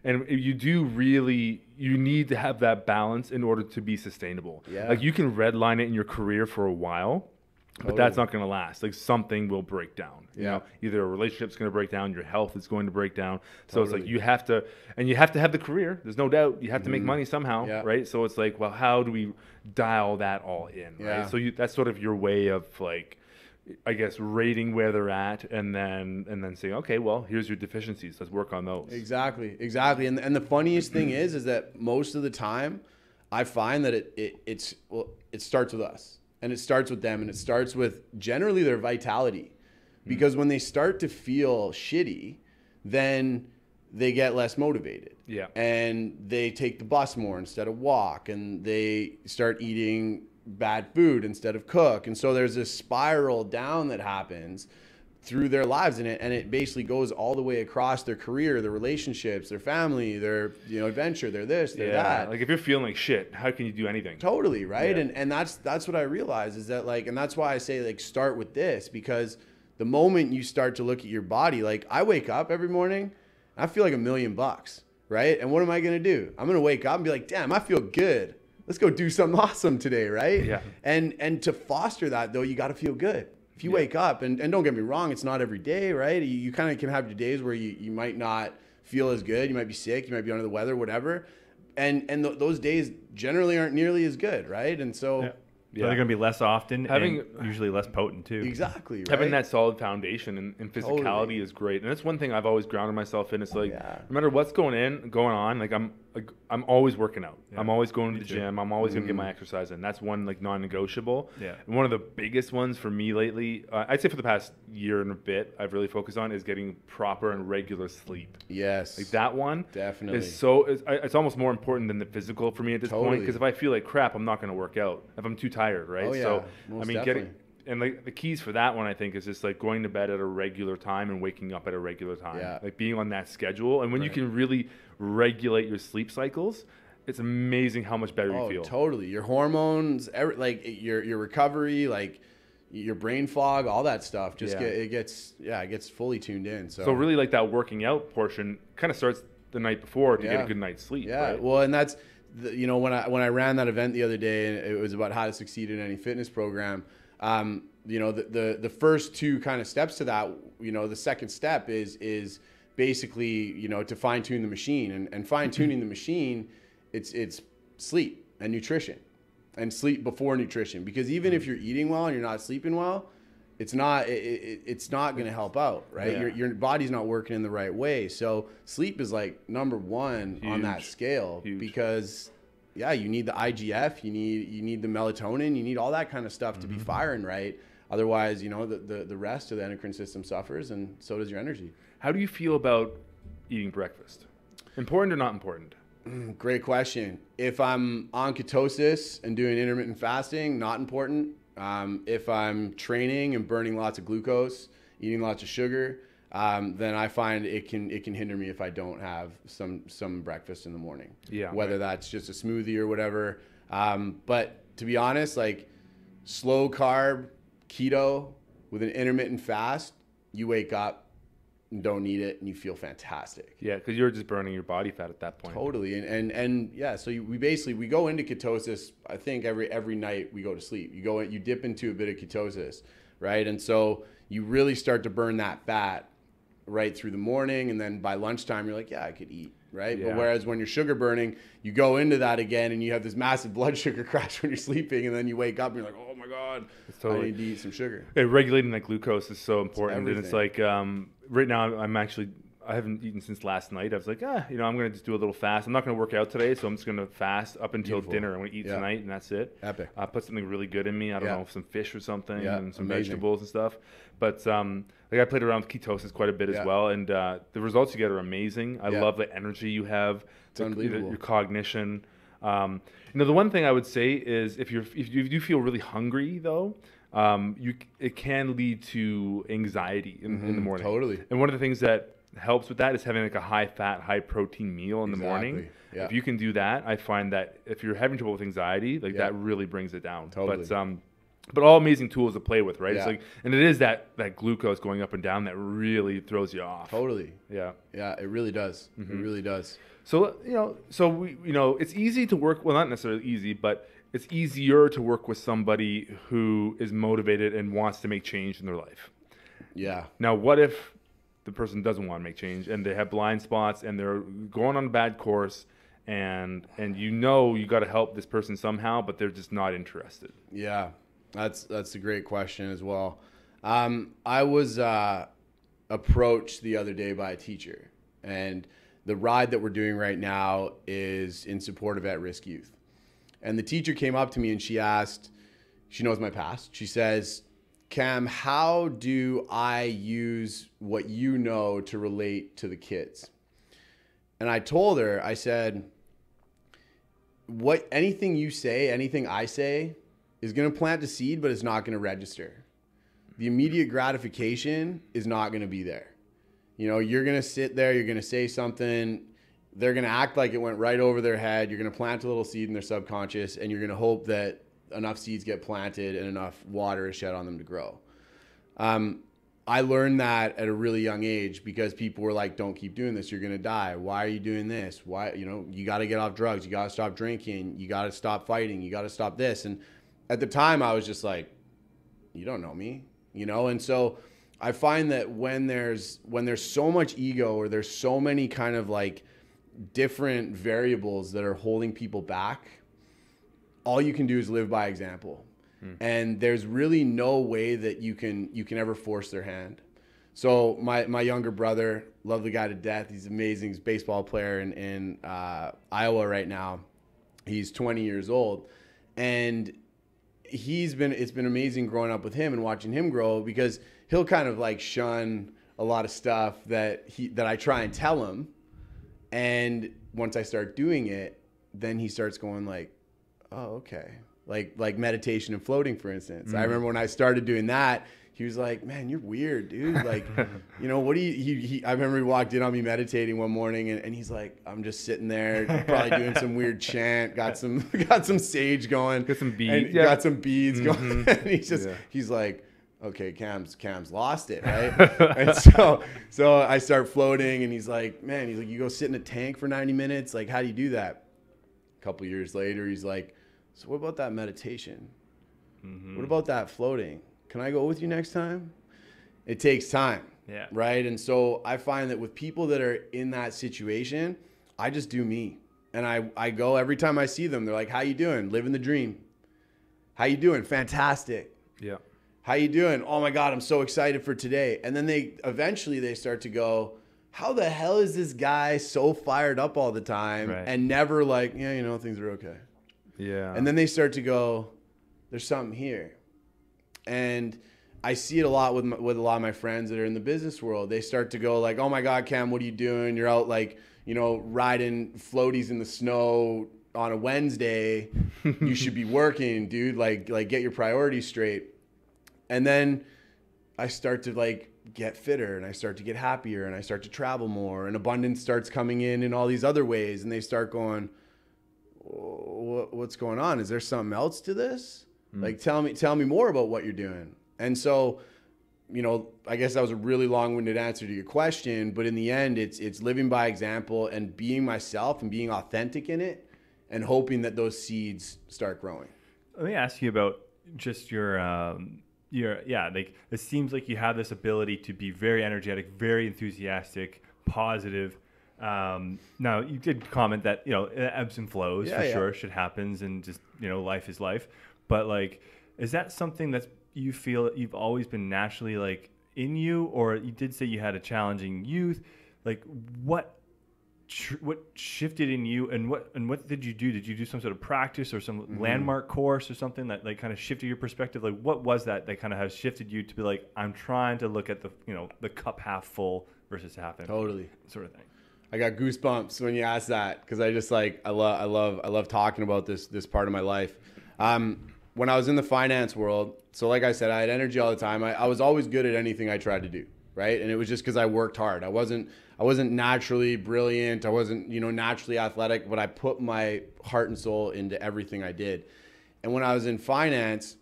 and you do really, you need to have that balance in order to be sustainable. Yeah. Like you can redline it in your career for a while, totally, but that's not going to last. Like something will break down, yeah, you know, either a relationship's going to break down, your health is going to break down. So totally, it's like, you have to, and you have to have the career. There's no doubt you have to mm-hmm. make money somehow. Yeah. Right. So it's like, well, how do we dial that all in? Yeah. Right. So you, that's sort of your way of like, I guess, rating where they're at and then, and then saying, okay, well, here's your deficiencies. Let's work on those. Exactly. Exactly. And, and the funniest thing is, is that most of the time I find that it, it it's, well, it starts with us. And it starts with them and it starts with generally their vitality, because when they start to feel shitty, then they get less motivated. Yeah. And they take the bus more instead of walk, and they start eating bad food instead of cook. And so there's this spiral down that happens through their lives, in it, and it basically goes all the way across their career, their relationships, their family, their, you know, adventure, their this, their yeah, that. Like if you're feeling like shit, how can you do anything? Totally, right? Yeah. And and that's that's what I realize is that like, and that's why I say like start with this, because the moment you start to look at your body, like I wake up every morning, I feel like a million bucks, right? And what am I gonna do? I'm gonna wake up and be like, damn, I feel good. Let's go do something awesome today, right? Yeah. And and to foster that though, you gotta feel good. If you yeah. wake up, and, and don't get me wrong, it's not every day, right? You, you kind of can have your days where you, you might not feel as good. You might be sick. You might be under the weather, whatever. And and th those days generally aren't nearly as good, right? And so, yeah. Yeah. so they're going to be less often, having, and usually less potent too. Exactly. Right? Having that solid foundation and, and physicality totally. Is great. And that's one thing I've always grounded myself in. It's like, oh, yeah. no matter what's going in, going on, like I'm, like I'm always working out. Yeah. I'm always going to the gym. I'm always gonna mm. get my exercise in. That's one like non-negotiable. Yeah. And one of the biggest ones for me lately, uh, I'd say for the past year and a bit, I've really focused on is getting proper and regular sleep. Yes. Like that one. Definitely. Is so is, it's almost more important than the physical for me at this totally. point, because if I feel like crap, I'm not gonna work out if I'm too tired, right? Oh, yeah. So Most I mean, definitely. getting. And like the keys for that one, I think, is just like going to bed at a regular time and waking up at a regular time. Yeah. Like being on that schedule. And when right. you can really regulate your sleep cycles, it's amazing how much better oh, you feel. Totally. Your hormones, every, like your your recovery, like your brain fog, all that stuff. Just yeah. get, it gets yeah, it gets fully tuned in. So. so really, like that working out portion kind of starts the night before to yeah. get a good night's sleep. Yeah. Right? Well, and that's the, you know when I when I ran that event the other day, and it was about how to succeed in any fitness program. Um, you know, the, the, the first two kind of steps to that, you know, the second step is, is basically, you know, to fine tune the machine and, and fine tuning the machine. It's, it's sleep and nutrition and sleep before nutrition, because even mm-hmm. if you're eating well and you're not sleeping well, it's not, it, it, it's not going to help out, right? Yeah. Your, your body's not working in the right way. So sleep is like number one Huge. on that scale Huge. because yeah, you need the I G F, you need you need the melatonin, you need all that kind of stuff to mm-hmm. be firing right. Otherwise, you know, the, the, the rest of the endocrine system suffers, and so does your energy. How do you feel about eating breakfast? Important or not important? Mm, great question. If I'm on ketosis and doing intermittent fasting, not important. Um, if I'm training and burning lots of glucose, eating lots of sugar, Um, then I find it can it can hinder me if I don't have some some breakfast in the morning. Yeah. Whether right. that's just a smoothie or whatever. Um, but to be honest, like slow carb keto with an intermittent fast, you wake up and don't eat it and you feel fantastic. Yeah, because you're just burning your body fat at that point. Totally. And and, and yeah, so you, we basically we go into ketosis. I think every every night we go to sleep. You go you dip into a bit of ketosis, right? And so you really start to burn that fat right through the morning, and then by lunchtime you're like, yeah, I could eat, right? Yeah. But whereas when you're sugar burning, you go into that again and you have this massive blood sugar crash when you're sleeping, and then you wake up and you're like, oh my god, totally, I need to eat some sugar. It, regulating that glucose is so important. It's and it's like um right now I'm actually I haven't eaten since last night. I was like, ah, you know, I'm gonna just do a little fast. I'm not gonna work out today, so I'm just gonna fast up until Beautiful. dinner. I'm gonna eat yeah. tonight, and that's it. Epic. I uh, put something really good in me. I don't yeah. know, some fish or something, yeah. and some Amazing. vegetables and stuff. But um, like I played around with ketosis quite a bit yeah. as well, and uh, the results you get are amazing. I yeah. love the energy you have. It's the, unbelievable. The, your cognition. Um, you know, the one thing I would say is if you're if you do feel really hungry though, um, you it can lead to anxiety in, mm-hmm. in the morning. Totally. And one of the things that helps with that is having like a high fat, high protein meal in exactly. the morning. Yeah. If you can do that, I find that if you're having trouble with anxiety, like yeah. that really brings it down. Totally. But um, but all amazing tools to play with, right? Yeah. It's like, and it is that that glucose going up and down that really throws you off. Totally. Yeah. Yeah, it really does. Mm-hmm. It really does. So you know, so we you know, it's easy to work. Well, not necessarily easy, but it's easier to work with somebody who is motivated and wants to make change in their life. Yeah. Now, what if the person doesn't want to make change and they have blind spots and they're going on a bad course, and and you know you got to help this person somehow, but they're just not interested? Yeah, that's that's a great question as well. Um, I was uh, approached the other day by a teacher, and the ride that we're doing right now is in support of at-risk youth. And the teacher came up to me and she asked, she knows my past. She says, Cam, how do I use what you know to relate to the kids? And I told her, I said, what anything you say, anything I say is going to plant a seed, but it's not going to register. The immediate gratification is not going to be there. You know, you're going to sit there, you're going to say something, they're going to act like it went right over their head. You're going to plant a little seed in their subconscious, and you're going to hope that enough seeds get planted and enough water is shed on them to grow. Um, I learned that at a really young age, because people were like, don't keep doing this. You're going to die. Why are you doing this? Why, you know, you got to get off drugs. You got to stop drinking. You got to stop fighting. You got to stop this. And at the time I was just like, you don't know me, you know? And so I find that when there's, when there's so much ego, or there's so many kind of like different variables that are holding people back, all you can do is live by example. Mm. And there's really no way that you can you can ever force their hand. So my, my younger brother, love the guy to death. He's amazing. He's a baseball player in, in uh, Iowa right now. He's twenty years old. And he's been, it's been amazing growing up with him and watching him grow, because he'll kind of like shun a lot of stuff that he, that I try and tell him. And once I start doing it, then he starts going like, oh, okay. Like, like meditation and floating, for instance. Mm-hmm. I remember when I started doing that, he was like, man, you're weird, dude. Like, you know, what do you, he, he, I remember he walked in on me meditating one morning and, and he's like, I'm just sitting there probably doing some weird chant, got some, got some sage going. Got some beads. Yeah. Got some beads mm-hmm. going. And he's just, yeah. he's like, okay, Cam's, Cam's lost it, right? And so, so I start floating and he's like, man, he's like, you go sit in a tank for ninety minutes. Like, how do you do that? A couple years later, he's like, so what about that meditation? Mm-hmm. What about that floating? Can I go with you next time? It takes time, yeah, right? And so I find that with people that are in that situation, I just do me. And I, I go every time I see them, they're like, how you doing? Living the dream. How you doing? Fantastic. Yeah. How you doing? Oh my God, I'm so excited for today. And then they eventually they start to go, how the hell is this guy so fired up all the time right. and never like, yeah, you know, things are okay. Yeah. And then they start to go, there's something here. And I see it a lot with my, with a lot of my friends that are in the business world. They start to go like, oh my God, Cam, what are you doing? You're out like, you know, riding floaties in the snow on a Wednesday. You should be working, dude. Like, like get your priorities straight. And then I start to like get fitter and I start to get happier and I start to travel more and abundance starts coming in in all these other ways. And they start going, what's going on? Is there something else to this? Like, tell me, tell me more about what you're doing. And so, you know, I guess that was a really long-winded answer to your question, but in the end, it's, it's living by example and being myself and being authentic in it and hoping that those seeds start growing. Let me ask you about just your, um, your, yeah, like it seems like you have this ability to be very energetic, very enthusiastic, positive. Um, now you did comment that, you know, ebbs and flows yeah, for yeah. sure. Shit happens and just, you know, life is life. But like, is that something that you feel you've always been naturally like in you, or you did say you had a challenging youth? Like, what, tr- what shifted in you, and what, and what did you do? Did you do some sort of practice or some mm-hmm. landmark course or something that like kind of shifted your perspective? Like, what was that that kind of has shifted you to be like, I'm trying to look at the, you know, the cup half full versus half empty, totally sort of thing. I got goosebumps when you asked that because I just like I love I love I love talking about this this part of my life. Um, When I was in the finance world, so like I said, I had energy all the time. I, I was always good at anything I tried to do, right? And it was just because I worked hard. I wasn't, I wasn't naturally brilliant. I wasn't, you know, naturally athletic, but I put my heart and soul into everything I did. And when I was in finance,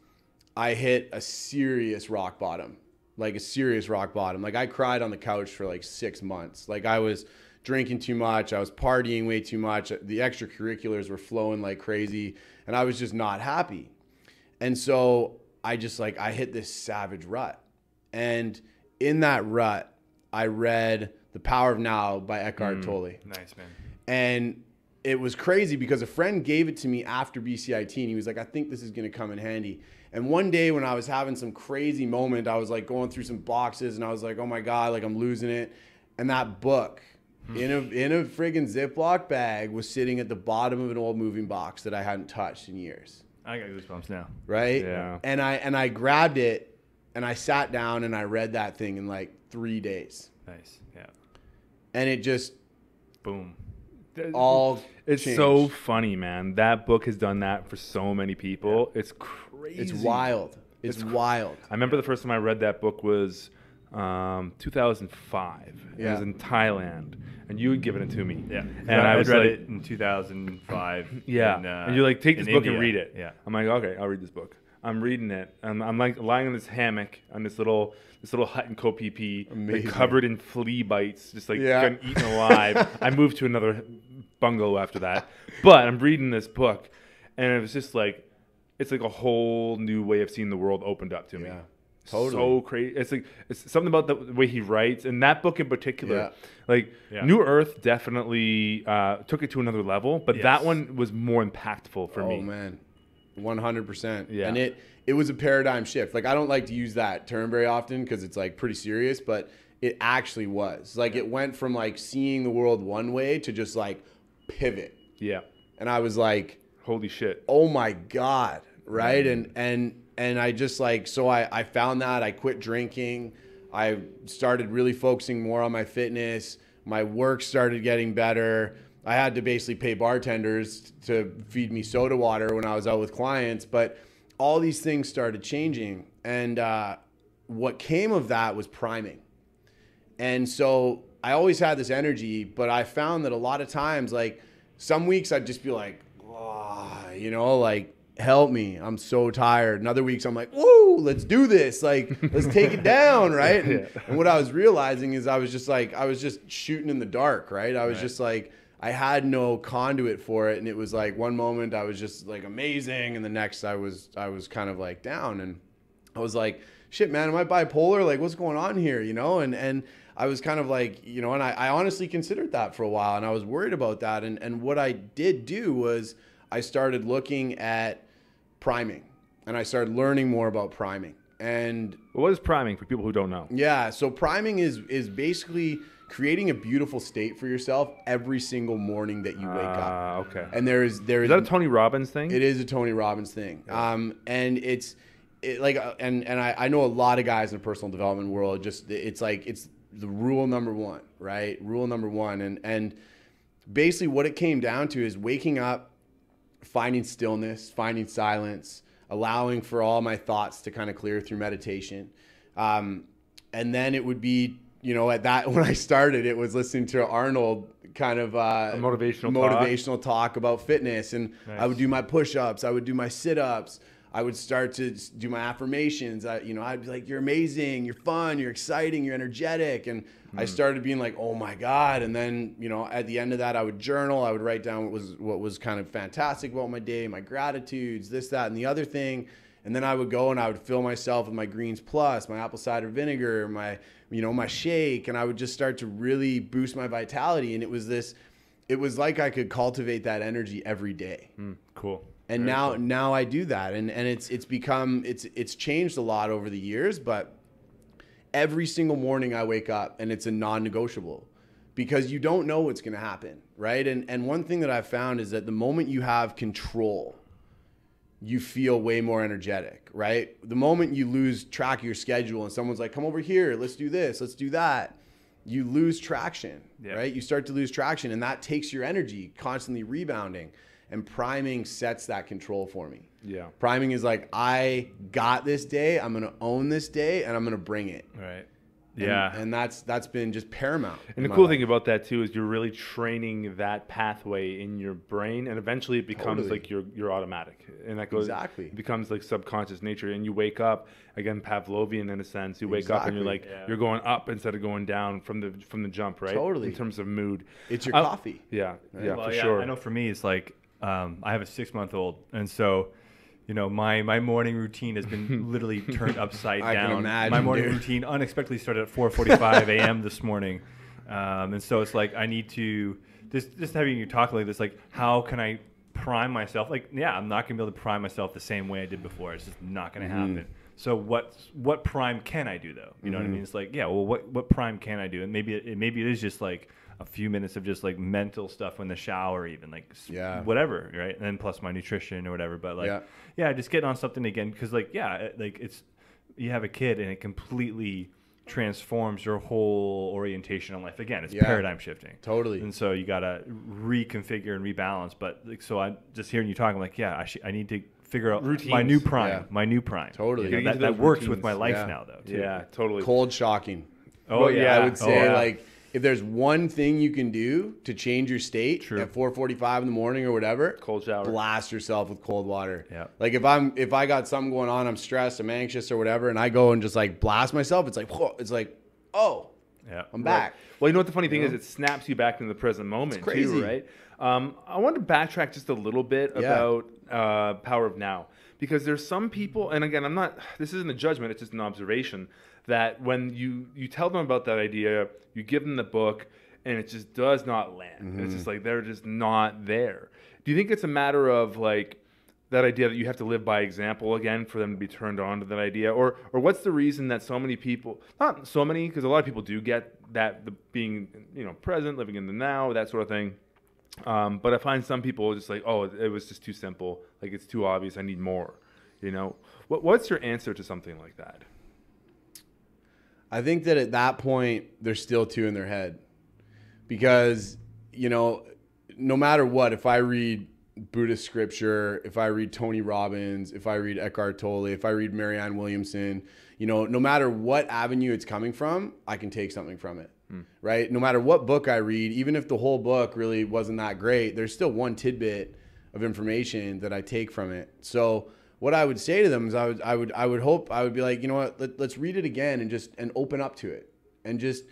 I hit a serious rock bottom, like a serious rock bottom. Like I cried on the couch for like six months. Like I was drinking too much. I was partying way too much. The extracurriculars were flowing like crazy, and I was just not happy. And so I just like, I hit this savage rut. And in that rut, I read The Power of Now by Eckhart mm, Tolle. Nice, man. And it was crazy because a friend gave it to me after B C I T and he was like, I think this is going to come in handy. And one day when I was having some crazy moment, I was like going through some boxes and I was like, oh my God, like I'm losing it. And that book in a, in a friggin' Ziploc bag was sitting at the bottom of an old moving box that I hadn't touched in years. I got goosebumps now. Right? Yeah. And I and I grabbed it and I sat down and I read that thing in like three days. Nice. Yeah. And it just boom. All it's changed. So funny, man. That book has done that for so many people. Yeah. It's crazy. It's wild. It's, it's wild. I remember the first time I read that book was um two thousand five. Yeah. It was in Thailand. And you had given it to me. Yeah. And I, I was read like, it in two thousand five. Yeah. In, uh, and you're like, take this book India. And read it. Yeah. I'm like, okay, I'll read this book. I'm reading it. I'm, I'm like lying in this hammock on this little this little hut in Koh Phi Phi, like, covered in flea bites, just like yeah. I'm eaten alive. I moved to another bungalow after that. But I'm reading this book, and it was just like, it's like a whole new way of seeing the world opened up to yeah. me. Totally. So crazy. It's like it's something about the way he writes, and that book in particular. Yeah. Like yeah. New Earth definitely uh, took it to another level, but yes. that one was more impactful for oh, me. Oh man, one hundred percent. Yeah. And it, it was a paradigm shift. Like, I don't like to use that term very often because it's like pretty serious, but it actually was. Like, yeah. it went from like seeing the world one way to just like pivot. Yeah. And I was like, holy shit. Oh my God. Right. Mm. And, and, and I just like, so I, I found that I quit drinking. I started really focusing more on my fitness. My work started getting better. I had to basically pay bartenders to feed me soda water when I was out with clients, but all these things started changing. And uh, what came of that was priming. And so I always had this energy, but I found that a lot of times, like some weeks I'd just be like, oh, you know, like, help me, I'm so tired. And other weeks I'm like, whoa, let's do this. Like, let's take it down, right? And, yeah. and what I was realizing is I was just like, I was just shooting in the dark, right? I was right. just like, I had no conduit for it. And it was like one moment I was just like amazing. And the next I was, I was kind of like down. And I was like, shit, man, am I bipolar? Like, what's going on here? You know? And, and I was kind of like, you know, and I, I honestly considered that for a while and I was worried about that. And, and what I did do was I started looking at priming and I started learning more about priming. And what is priming for people who don't know? Yeah. So priming is, is basically creating a beautiful state for yourself every single morning that you wake uh, up. Okay. And there is, there is, is that a Tony Robbins thing? It is a Tony Robbins thing. Yeah. Um, and it's it, like, and, and I, I know a lot of guys in the personal development world, just, it's like, it's the rule number one, right? Rule number one. And, and basically what it came down to is waking up, finding stillness, finding silence, allowing for all my thoughts to kind of clear through meditation. Um, and then it would be, you know, at that, when I started, it was listening to Arnold kind of uh, a motivational, motivational talk. talk about fitness. And nice. I would do my push-ups. I would do my sit-ups. I would start to do my affirmations. I, you know, I'd be like, you're amazing. You're fun. You're exciting. You're energetic. And mm. I started being like, oh my God. And then, you know, at the end of that, I would journal. I would write down what was, what was kind of fantastic about my day, my gratitudes, this, that, and the other thing. And then I would go and I would fill myself with my greens plus, my apple cider vinegar, my, you know, my shake. And I would just start to really boost my vitality. And it was this, it was like I could cultivate that energy every day. Mm. Cool. And Very now, cool. now I do that. And, and it's, it's become, it's, it's changed a lot over the years, but every single morning I wake up and it's a non-negotiable because you don't know what's going to happen. Right. And, and one thing that I've found is that the moment you have control, you feel way more energetic, right? The moment you lose track of your schedule and someone's like, come over here, let's do this, let's do that. You lose traction, yeah. right? You start to lose traction and that takes your energy constantly rebounding. And priming sets that control for me. Yeah. Priming is like, I got this day, I'm going to own this day, and I'm going to bring it. Right. And, yeah. And that's that's been just paramount. And the cool life. thing about that, too, is you're really training that pathway in your brain, and eventually it becomes totally. like your, your automatic. And that goes, exactly. it becomes like subconscious nature. And you wake up, again, Pavlovian in a sense, you wake exactly. up and you're like, yeah. you're going up instead of going down from the from the jump, right? Totally. In terms of mood. It's your uh, coffee. Yeah. Right? Yeah, well, for yeah, sure. I know for me, it's like, Um, I have a six-month-old, and so, you know, my, my morning routine has been literally turned upside down. I can imagine, my morning dude. routine unexpectedly started at four forty-five a m this morning, um, and so it's like I need to just just having you talk like this, like how can I prime myself? Like, yeah, I'm not gonna be able to prime myself the same way I did before. It's just not gonna mm-hmm. happen. So what what prime can I do though? You know mm-hmm. what I mean? It's like yeah, well, what what prime can I do? And maybe it, maybe it is just like a few minutes of just like mental stuff in the shower, even like yeah. whatever, right? And then plus my nutrition or whatever. But like, yeah, yeah just getting on something again because like, yeah, it, like it's you have a kid and it completely transforms your whole orientation on life. Again, it's yeah. paradigm shifting, totally. And so you gotta reconfigure and rebalance. But like, so I just hearing you talking, I'm like, yeah, I sh I need to figure out routines. my new prime, yeah. my new prime. Totally, you know, that, that works with my life yeah. now, though. Too. Yeah, totally. Cold shocking. Oh well, yeah, I would say oh, yeah. like. If there's one thing you can do to change your state True. at four forty-five in the morning or whatever, cold shower, blast yourself with cold water. Yeah. Like if I'm, if I got something going on, I'm stressed, I'm anxious or whatever. And I go and just like blast myself. It's like, whoa, it's like, oh, yeah, I'm back. Right. Well, you know what the funny thing yeah. is? It snaps you back into the present moment it's crazy. too, right? Um, I want to backtrack just a little bit yeah. about uh, Power of Now, because there's some people, and again, I'm not, this isn't a judgment, it's just an observation, that when you, you tell them about that idea, you give them the book, and it just does not land. Mm-hmm. It's just like, they're just not there. Do you think it's a matter of like, that idea that you have to live by example again for them to be turned on to that idea? Or or what's the reason that so many people, not so many, because a lot of people do get that, the being, you know, present, living in the now, that sort of thing. Um, but I find some people just like, oh, it was just too simple. Like, it's too obvious. I need more, you know. What What's your answer to something like that? I think that at that point, there's still two in their head. Because, you know, no matter what, if I read Buddhist scripture, if I read Tony Robbins, if I read Eckhart Tolle, if I read Marianne Williamson, you know, no matter what avenue it's coming from, I can take something from it, mm. right? No matter what book I read, even if the whole book really wasn't that great, there's still one tidbit of information that I take from it. So what I would say to them is I would, I would, I would hope, I would be like, you know what, let, let's read it again and just, and open up to it and just,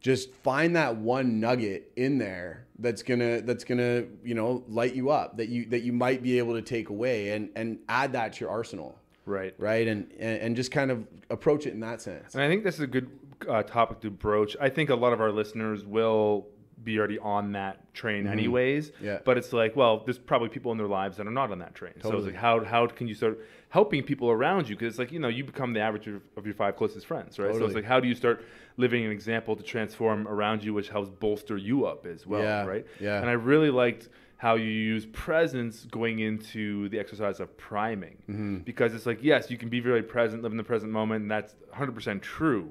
just find that one nugget in there that's gonna that's gonna you know light you up, that you that you might be able to take away and and add that to your arsenal, right? Right, and and, and just kind of approach it in that sense. And I think this is a good uh, topic to broach. I think a lot of our listeners will be already on that train, mm-hmm. anyways. Yeah. But it's like, well, there's probably people in their lives that are not on that train. Totally. So it's like, how how can you start helping people around you? Because it's like, you know, you become the average of, of your five closest friends, right? Totally. So it's like, how do you start living an example to transform around you, which helps bolster you up as well, yeah. right? Yeah. And I really liked how you use presence going into the exercise of priming, mm-hmm. because it's like, yes, you can be very present, live in the present moment, and that's one hundred percent true.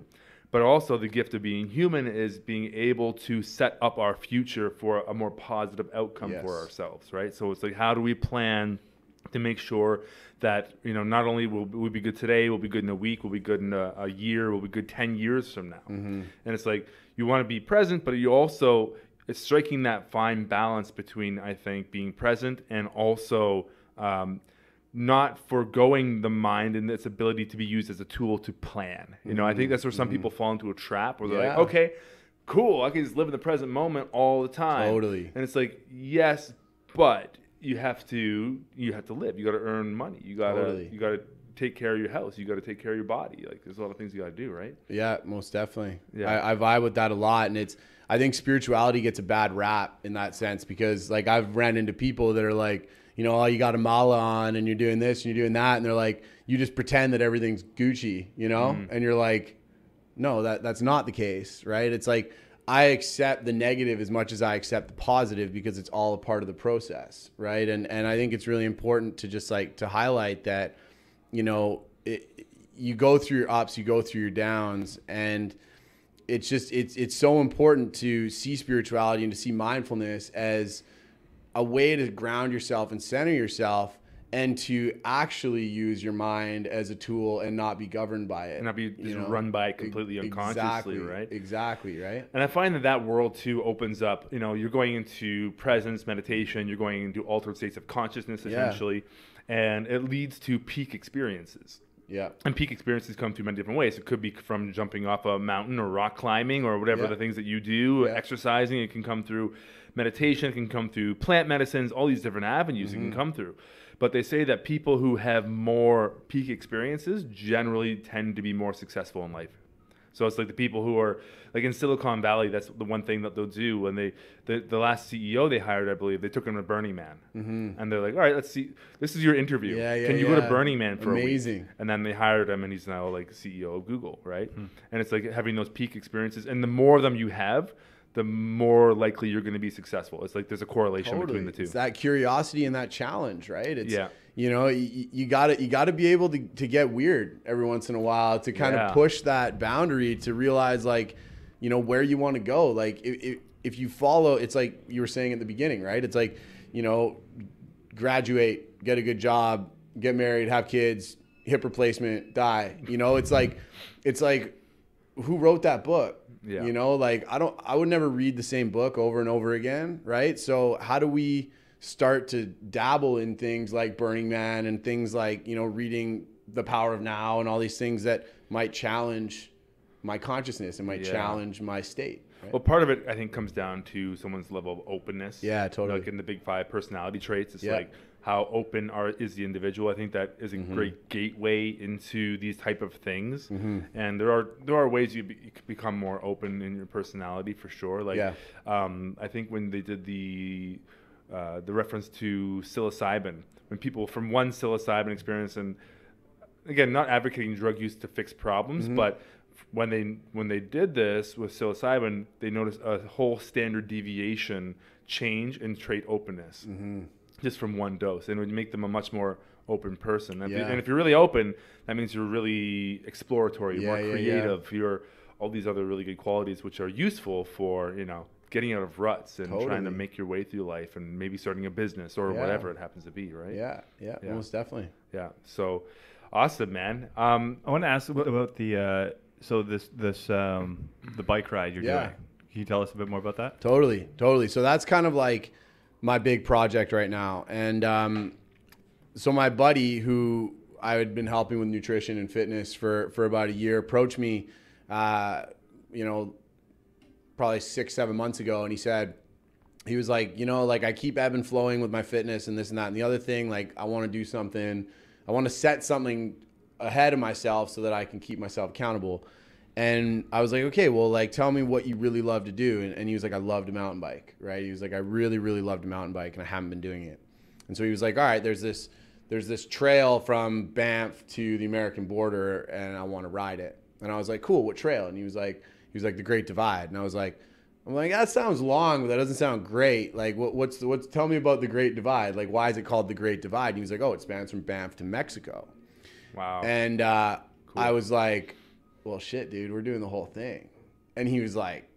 But also the gift of being human is being able to set up our future for a more positive outcome yes. for ourselves, right? So it's like, how do we plan to make sure that, you know, not only will we be good today, we'll be good in a week, we'll be good in a, a year, we'll be good ten years from now. Mm-hmm. And it's like, you want to be present, but you also, it's striking that fine balance between, I think, being present and also um, not foregoing the mind and its ability to be used as a tool to plan. You know, mm-hmm. I think that's where some mm-hmm. people fall into a trap where they're yeah. like, okay, cool, I can just live in the present moment all the time. Totally. And it's like, yes, but you have to, you have to live. You got to earn money. You got to, totally. you got to take care of your house. You got to take care of your body. Like, there's a lot of things you got to do, right? Yeah, most definitely. Yeah. I, I vibe with that a lot. And it's, I think spirituality gets a bad rap in that sense, because like I've ran into people that are like, you know, oh, you got a mala on and you're doing this and you're doing that. And they're like, you just pretend that everything's Gucci, you know? Mm-hmm. And you're like, no, that that's not the case, right? It's like, I accept the negative as much as I accept the positive, because it's all a part of the process, right? And and I think it's really important to just like to highlight that, you know, it, you go through your ups, you go through your downs, and it's just, it's it's so important to see spirituality and to see mindfulness as a way to ground yourself and center yourself, and to actually use your mind as a tool and not be governed by it. And not be just you know? run by it completely unconsciously, exactly, right? Exactly, right? And I find that that world too opens up, you know, you're going into presence, meditation, you're going into altered states of consciousness essentially, yeah. and it leads to peak experiences. Yeah. And peak experiences come through many different ways. It could be from jumping off a mountain or rock climbing or whatever yeah. the things that you do, yeah. exercising. It can come through meditation, it can come through plant medicines, all these different avenues mm-hmm. it can come through. But they say that people who have more peak experiences generally tend to be more successful in life. So it's like the people who are like in Silicon Valley, that's the one thing that they'll do. When they, the, the last C E O they hired, I believe, they took him to Burning Man. Mm-hmm. And they're like, all right, let's see. This is your interview. Yeah, yeah, Can you yeah. go to Burning Man for Amazing. a week? And then they hired him, and he's now like C E O of Google, right? Mm. And it's like having those peak experiences. And the more of them you have, the more likely you're going to be successful. It's like there's a correlation totally. between the two. It's that curiosity and that challenge, right? It's, yeah. You know, you, you gotta you gotta be able to, to get weird every once in a while to kind yeah. of push that boundary, to realize like, you know, where you want to go. Like if, if if you follow, it's like you were saying at the beginning, right? It's like, you know, graduate, get a good job, get married, have kids, hip replacement, die. You know, it's like it's like who wrote that book? Yeah. You know, like I don't, I would never read the same book over and over again, right? So how do we start to dabble in things like Burning Man and things like, you know, reading The Power of Now and all these things that might challenge my consciousness and might yeah. challenge my state? Right? Well, part of it, I think, comes down to someone's level of openness. Yeah, totally. Like in the big five personality traits, it's yeah. like how open are is the individual. I think that is a mm-hmm. great gateway into these type of things. Mm-hmm. And there are there are ways you, be, you become more open in your personality for sure. Like, yeah. um, I think when they did the uh, the reference to psilocybin, when people from one psilocybin experience, and again, not advocating drug use to fix problems, mm-hmm. but when they when they did this with psilocybin, they noticed a whole standard deviation change in trait openness, mm-hmm. just from one dose, and it would make them a much more open person. And, yeah. if, and if you're really open, that means you're really exploratory, yeah, more creative, yeah, yeah. you're all these other really good qualities which are useful for, you know, getting out of ruts and totally. Trying to make your way through life and maybe starting a business or yeah. whatever it happens to be, right? Yeah, yeah, yeah. Most definitely. Yeah, so awesome, man. Um, I want to ask about the, uh, so this, this um, the bike ride you're yeah. doing. Can you tell us a bit more about that? Totally, totally. So that's kind of like my big project right now. And um, so my buddy who I had been helping with nutrition and fitness for, for about a year approached me, uh, you know, probably six, seven months ago. And he said, he was like, you know, like I keep ebb and flowing with my fitness and this and that. And the other thing, like I want to do something. I want to set something ahead of myself so that I can keep myself accountable. And I was like, okay, well, like, tell me what you really love to do. And, and he was like, I love to mountain bike, right? He was like, I really, really love to mountain bike and I haven't been doing it. And so he was like, all right, there's this, there's this trail from Banff to the American border and I want to ride it. And I was like, cool, what trail? And he was like, he was like the Great Divide. And I was like, I'm like, that sounds long, but that doesn't sound great. Like, what, what's the, what's, tell me about the Great Divide. Like, why is it called the Great Divide? And he was like, oh, it spans from Banff to Mexico. Wow. And uh, cool. I was like, well, shit, dude, we're doing the whole thing. And he was like,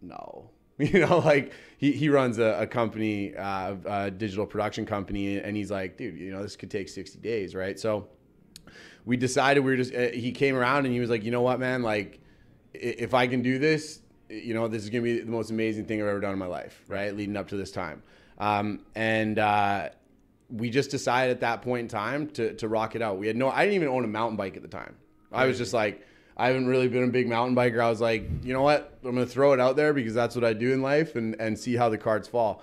no. You know, like he, he runs a, a company, uh, a digital production company. And he's like, dude, you know, this could take sixty days, right? So we decided we were just, uh, he came around and he was like, you know what, man? Like, if I can do this, you know, this is going to be the most amazing thing I've ever done in my life, right? Leading up to this time. Um, and uh, we just decided at that point in time to, to rock it out. We had no, I didn't even own a mountain bike at the time. I was just like, I haven't really been a big mountain biker. I was like, you know what? I'm going to throw it out there because that's what I do in life and, and see how the cards fall.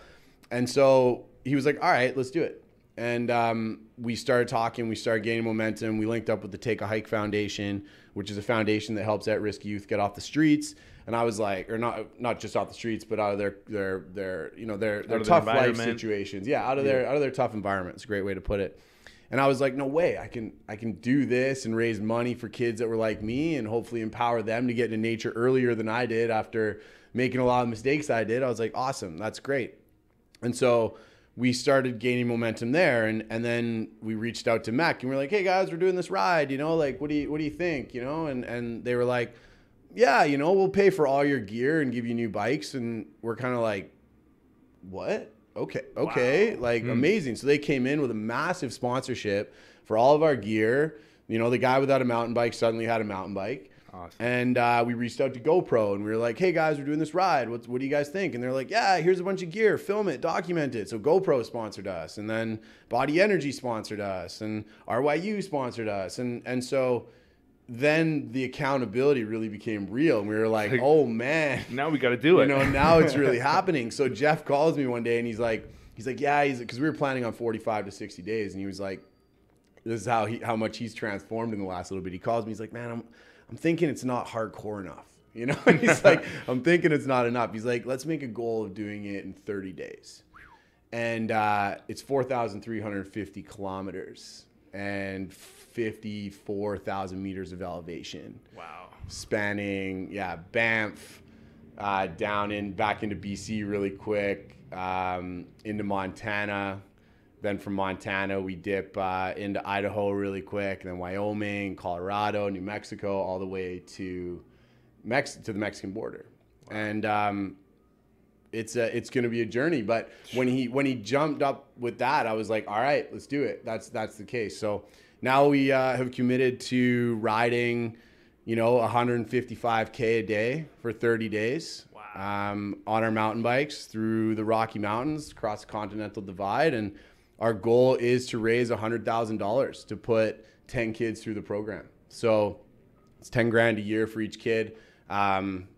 And so he was like, all right, let's do it. And um, we started talking, we started gaining momentum. We linked up with the Take a Hike Foundation, which is a foundation that helps at-risk youth get off the streets. And I was like, or not, not just off the streets, but out of their, their, their, you know, their, their tough life situations. Yeah. Out of their, out of their tough environment. It's a great way to put it. And I was like, no way, I can, I can do this and raise money for kids that were like me and hopefully empower them to get into nature earlier than I did after making a lot of mistakes I did. I was like, awesome. That's great. And so we started gaining momentum there. And, and then we reached out to Mac and we we're like, hey guys, we're doing this ride, you know, like, what do you, what do you think? You know? And, and they were like, yeah, you know, we'll pay for all your gear and give you new bikes. And we're kind of like, what? Okay. Okay. Wow. Like mm. amazing. So they came in with a massive sponsorship for all of our gear. You know, the guy without a mountain bike suddenly had a mountain bike. Awesome. And uh, we reached out to GoPro and we were like, hey guys, we're doing this ride. What's, what do you guys think? And they're like, yeah, here's a bunch of gear, film it, document it. So GoPro sponsored us, and then Body Energy sponsored us, and R Y U sponsored us. And, and so then the accountability really became real. And we were like, oh man, now we got to do it. You know, now it's really happening. So Jeff calls me one day and he's like, he's like, yeah, he's because we were planning on forty-five to sixty days. And he was like, this is how he, how much he's transformed in the last little bit. He calls me. He's like, man, I'm, I'm thinking it's not hardcore enough. You know, and he's like, I'm thinking it's not enough. He's like, let's make a goal of doing it in thirty days. And uh, it's four thousand three hundred fifty kilometers. And fifty-four thousand meters of elevation. Wow. Spanning, yeah, Banff, uh, down in, back into B C really quick, um, into Montana. Then from Montana, we dip uh, into Idaho really quick, and then Wyoming, Colorado, New Mexico, all the way to Mex to the Mexican border. Wow. And um, It's a, it's going to be a journey. But when he, when he jumped up with that, I was like, all right, let's do it. That's, that's the case. So now we uh, have committed to riding, you know, one hundred fifty-five K a day for thirty days. Wow. um, on our mountain bikes through the Rocky Mountains, across the Continental Divide. And our goal is to raise one hundred thousand dollars to put ten kids through the program. So it's ten grand a year for each kid. Um,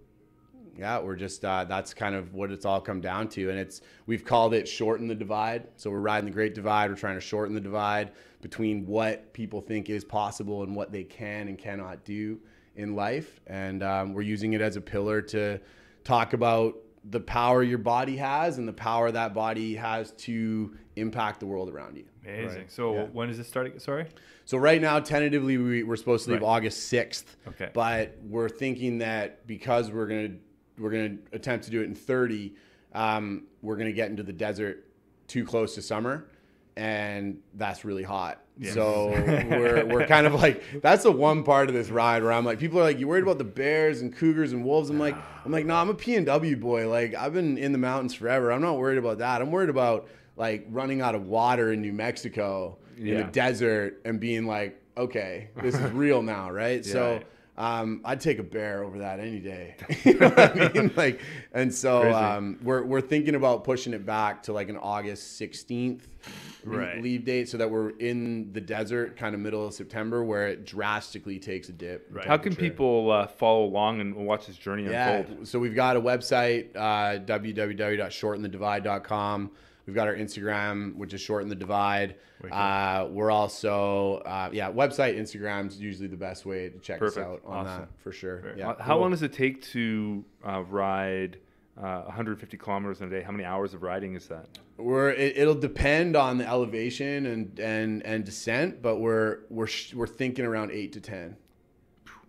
Yeah, we're just, uh, that's kind of what it's all come down to. And it's, we've called it Shorten the Divide. So we're riding the Great Divide. We're trying to shorten the divide between what people think is possible and what they can and cannot do in life. And um, we're using it as a pillar to talk about the power your body has and the power that body has to impact the world around you. Amazing. Right. So yeah. When does this start? Sorry. So right now, tentatively, we, we're supposed to leave right. August sixth. Okay. But we're thinking that because we're gonna we're gonna attempt to do it in thirty, um, we're gonna get into the desert too close to summer, and that's really hot. Yeah. So we're we're kind of like, that's the one part of this ride where I'm like, people are like, you worried about the bears and cougars and wolves? I'm like, I'm like, no, nah, I'm a P N W boy. Like, I've been in the mountains forever. I'm not worried about that. I'm worried about like running out of water in New Mexico yeah. in the desert and being like, okay, this is real now, right? Yeah, so um, I'd take a bear over that any day. You know what I mean? Like, and so um, we're we're thinking about pushing it back to like an August sixteenth. Right. Leave date, so that we're in the desert kind of middle of September where it drastically takes a dip. Right. How can people uh, follow along and watch this journey yeah. unfold? So we've got a website, uh, w w w dot shorten the divide dot com. We've got our Instagram, which is Shorten the Divide. Uh, we're also, uh, yeah, website, Instagram's usually the best way to check Perfect. us out on awesome. that for sure. Yeah. How cool. long does it take to uh, ride Uh, one hundred fifty kilometers in a day? How many hours of riding is that? We're it, it'll depend on the elevation and and and descent, but we're we're we're thinking around eight to ten.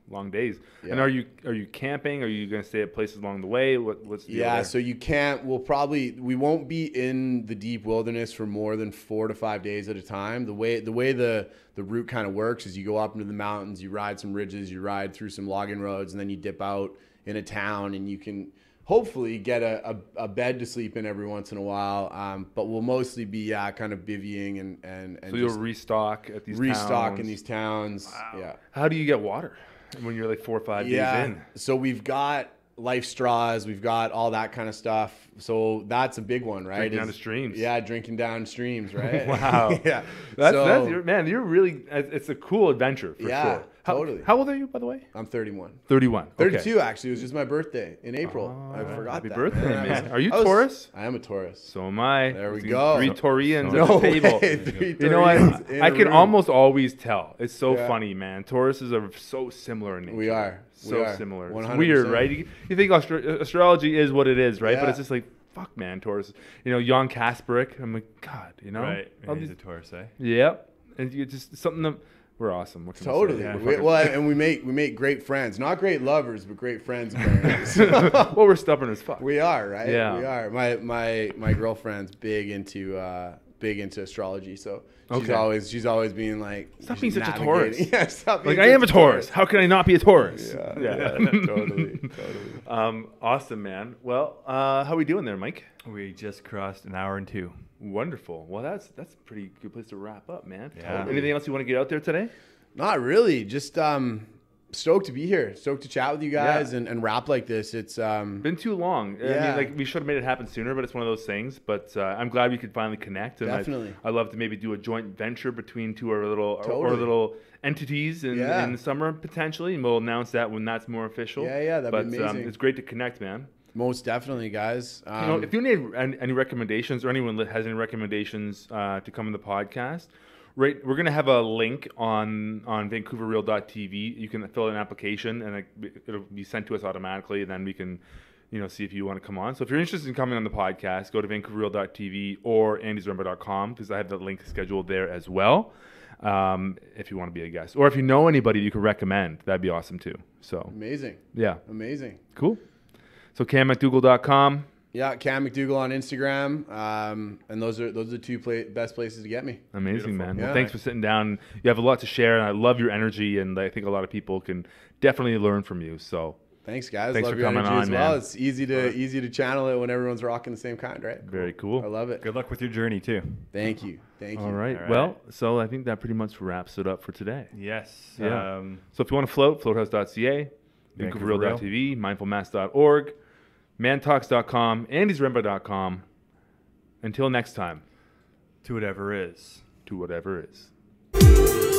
Long days. Yeah. And are you are you camping? Are you going to stay at places along the way? What what's the yeah? There? So you can't. We'll probably we won't be in the deep wilderness for more than four to five days at a time. The way the way the the route kind of works is you go up into the mountains, you ride some ridges, you ride through some logging roads, and then you dip out in a town, and you can hopefully get a, a, a bed to sleep in every once in a while. Um, but we'll mostly be yeah, kind of bivvying and, and, and so you'll restock at these restock towns. Restock in these towns. Wow. Yeah. How do you get water when you're like four or five yeah. days in? So we've got life straws, we've got all that kind of stuff. So that's a big one, right? Drinking down the streams. Yeah, drinking down streams, right? Wow. yeah. That's, so, that's your, man, you're really, it's a cool adventure for yeah. sure. How, totally. How old are you, by the way? I'm thirty-one. thirty-one. Okay. thirty-two, actually. It was just my birthday in April. Oh, I forgot happy that. Happy birthday, man. Are you I was, Taurus? I am a Taurus. So am I. There we go. Three Taurians no at the table. Way. Three you know, I, I can room. almost always tell. It's so yeah. funny, man. Tauruses are so similar in nature. We are. We so are. similar. one hundred percent. It's weird, right? You, you think astro astrology is what it is, right? Yeah. But it's just like, fuck, man, Taurus. You know, Jan Kasperic. I'm like, God, you know? Right. And he's a Taurus, eh? Yep. And you just something that... We're awesome. What can totally. Yeah. We, well, and we make we make great friends, not great lovers, but great friends. Well, we're stubborn as fuck. We are, right? Yeah, we are. My my my girlfriend's big into uh, big into astrology, so she's okay. always she's always being like, stop being such a Taurus. Yeah, stop being like I am a Taurus. Taurus. How can I not be a Taurus? Yeah, yeah. yeah totally, totally. Um, awesome, man. Well, uh, how are we doing there, Mike? We just crossed an hour and two. Wonderful. Well, that's that's a pretty good place to wrap up, man. Yeah. Totally. Anything else you want to get out there today? Not really. Just um, stoked to be here. Stoked to chat with you guys yeah. and, and wrap like this. It's um, been too long. Yeah. I mean, like, we should have made it happen sooner, but it's one of those things. But uh, I'm glad we could finally connect. And Definitely. I'd, I'd love to maybe do a joint venture between two our little totally. our, our little entities in, yeah. in the summer potentially, and we'll announce that when that's more official. Yeah, yeah, that'd but, be amazing. Um, it's great to connect, man. Most definitely, guys. Um, you know, if you need any, any recommendations, or anyone has any recommendations uh, to come on the podcast, right? We're gonna have a link on on Vancouver Real dot t v. You can fill out an application, and it, it'll be sent to us automatically. And then we can, you know, see if you want to come on. So if you're interested in coming on the podcast, go to Vancouver Real dot t v or Andy Zaremba dot com, because I have that link scheduled there as well. Um, if you want to be a guest, or if you know anybody you could recommend, that'd be awesome too. So amazing. Yeah. Amazing. Cool. So Cam MacDougall dot com. Yeah, Cam MacDougall on Instagram. Um, and those are those are the two pla best places to get me. Amazing, Beautiful. man. Yeah. Well, thanks for sitting down. You have a lot to share, and I love your energy, and I think a lot of people can definitely learn from you. So thanks, guys. Thanks love for coming on, as well. Man. It's easy to easy to channel it when everyone's rocking the same kind, right? Very cool. I love it. Good luck with your journey too. Thank you. Thank you. All right. All right. Well, so I think that pretty much wraps it up for today. Yes. Yeah. Um, so if you want to float, float house dot c a, Vancouver Real dot t v, mindful mass dot org. Man Talks dot com, Andy Zaremba dot com. Until next time. To whatever is. To whatever is.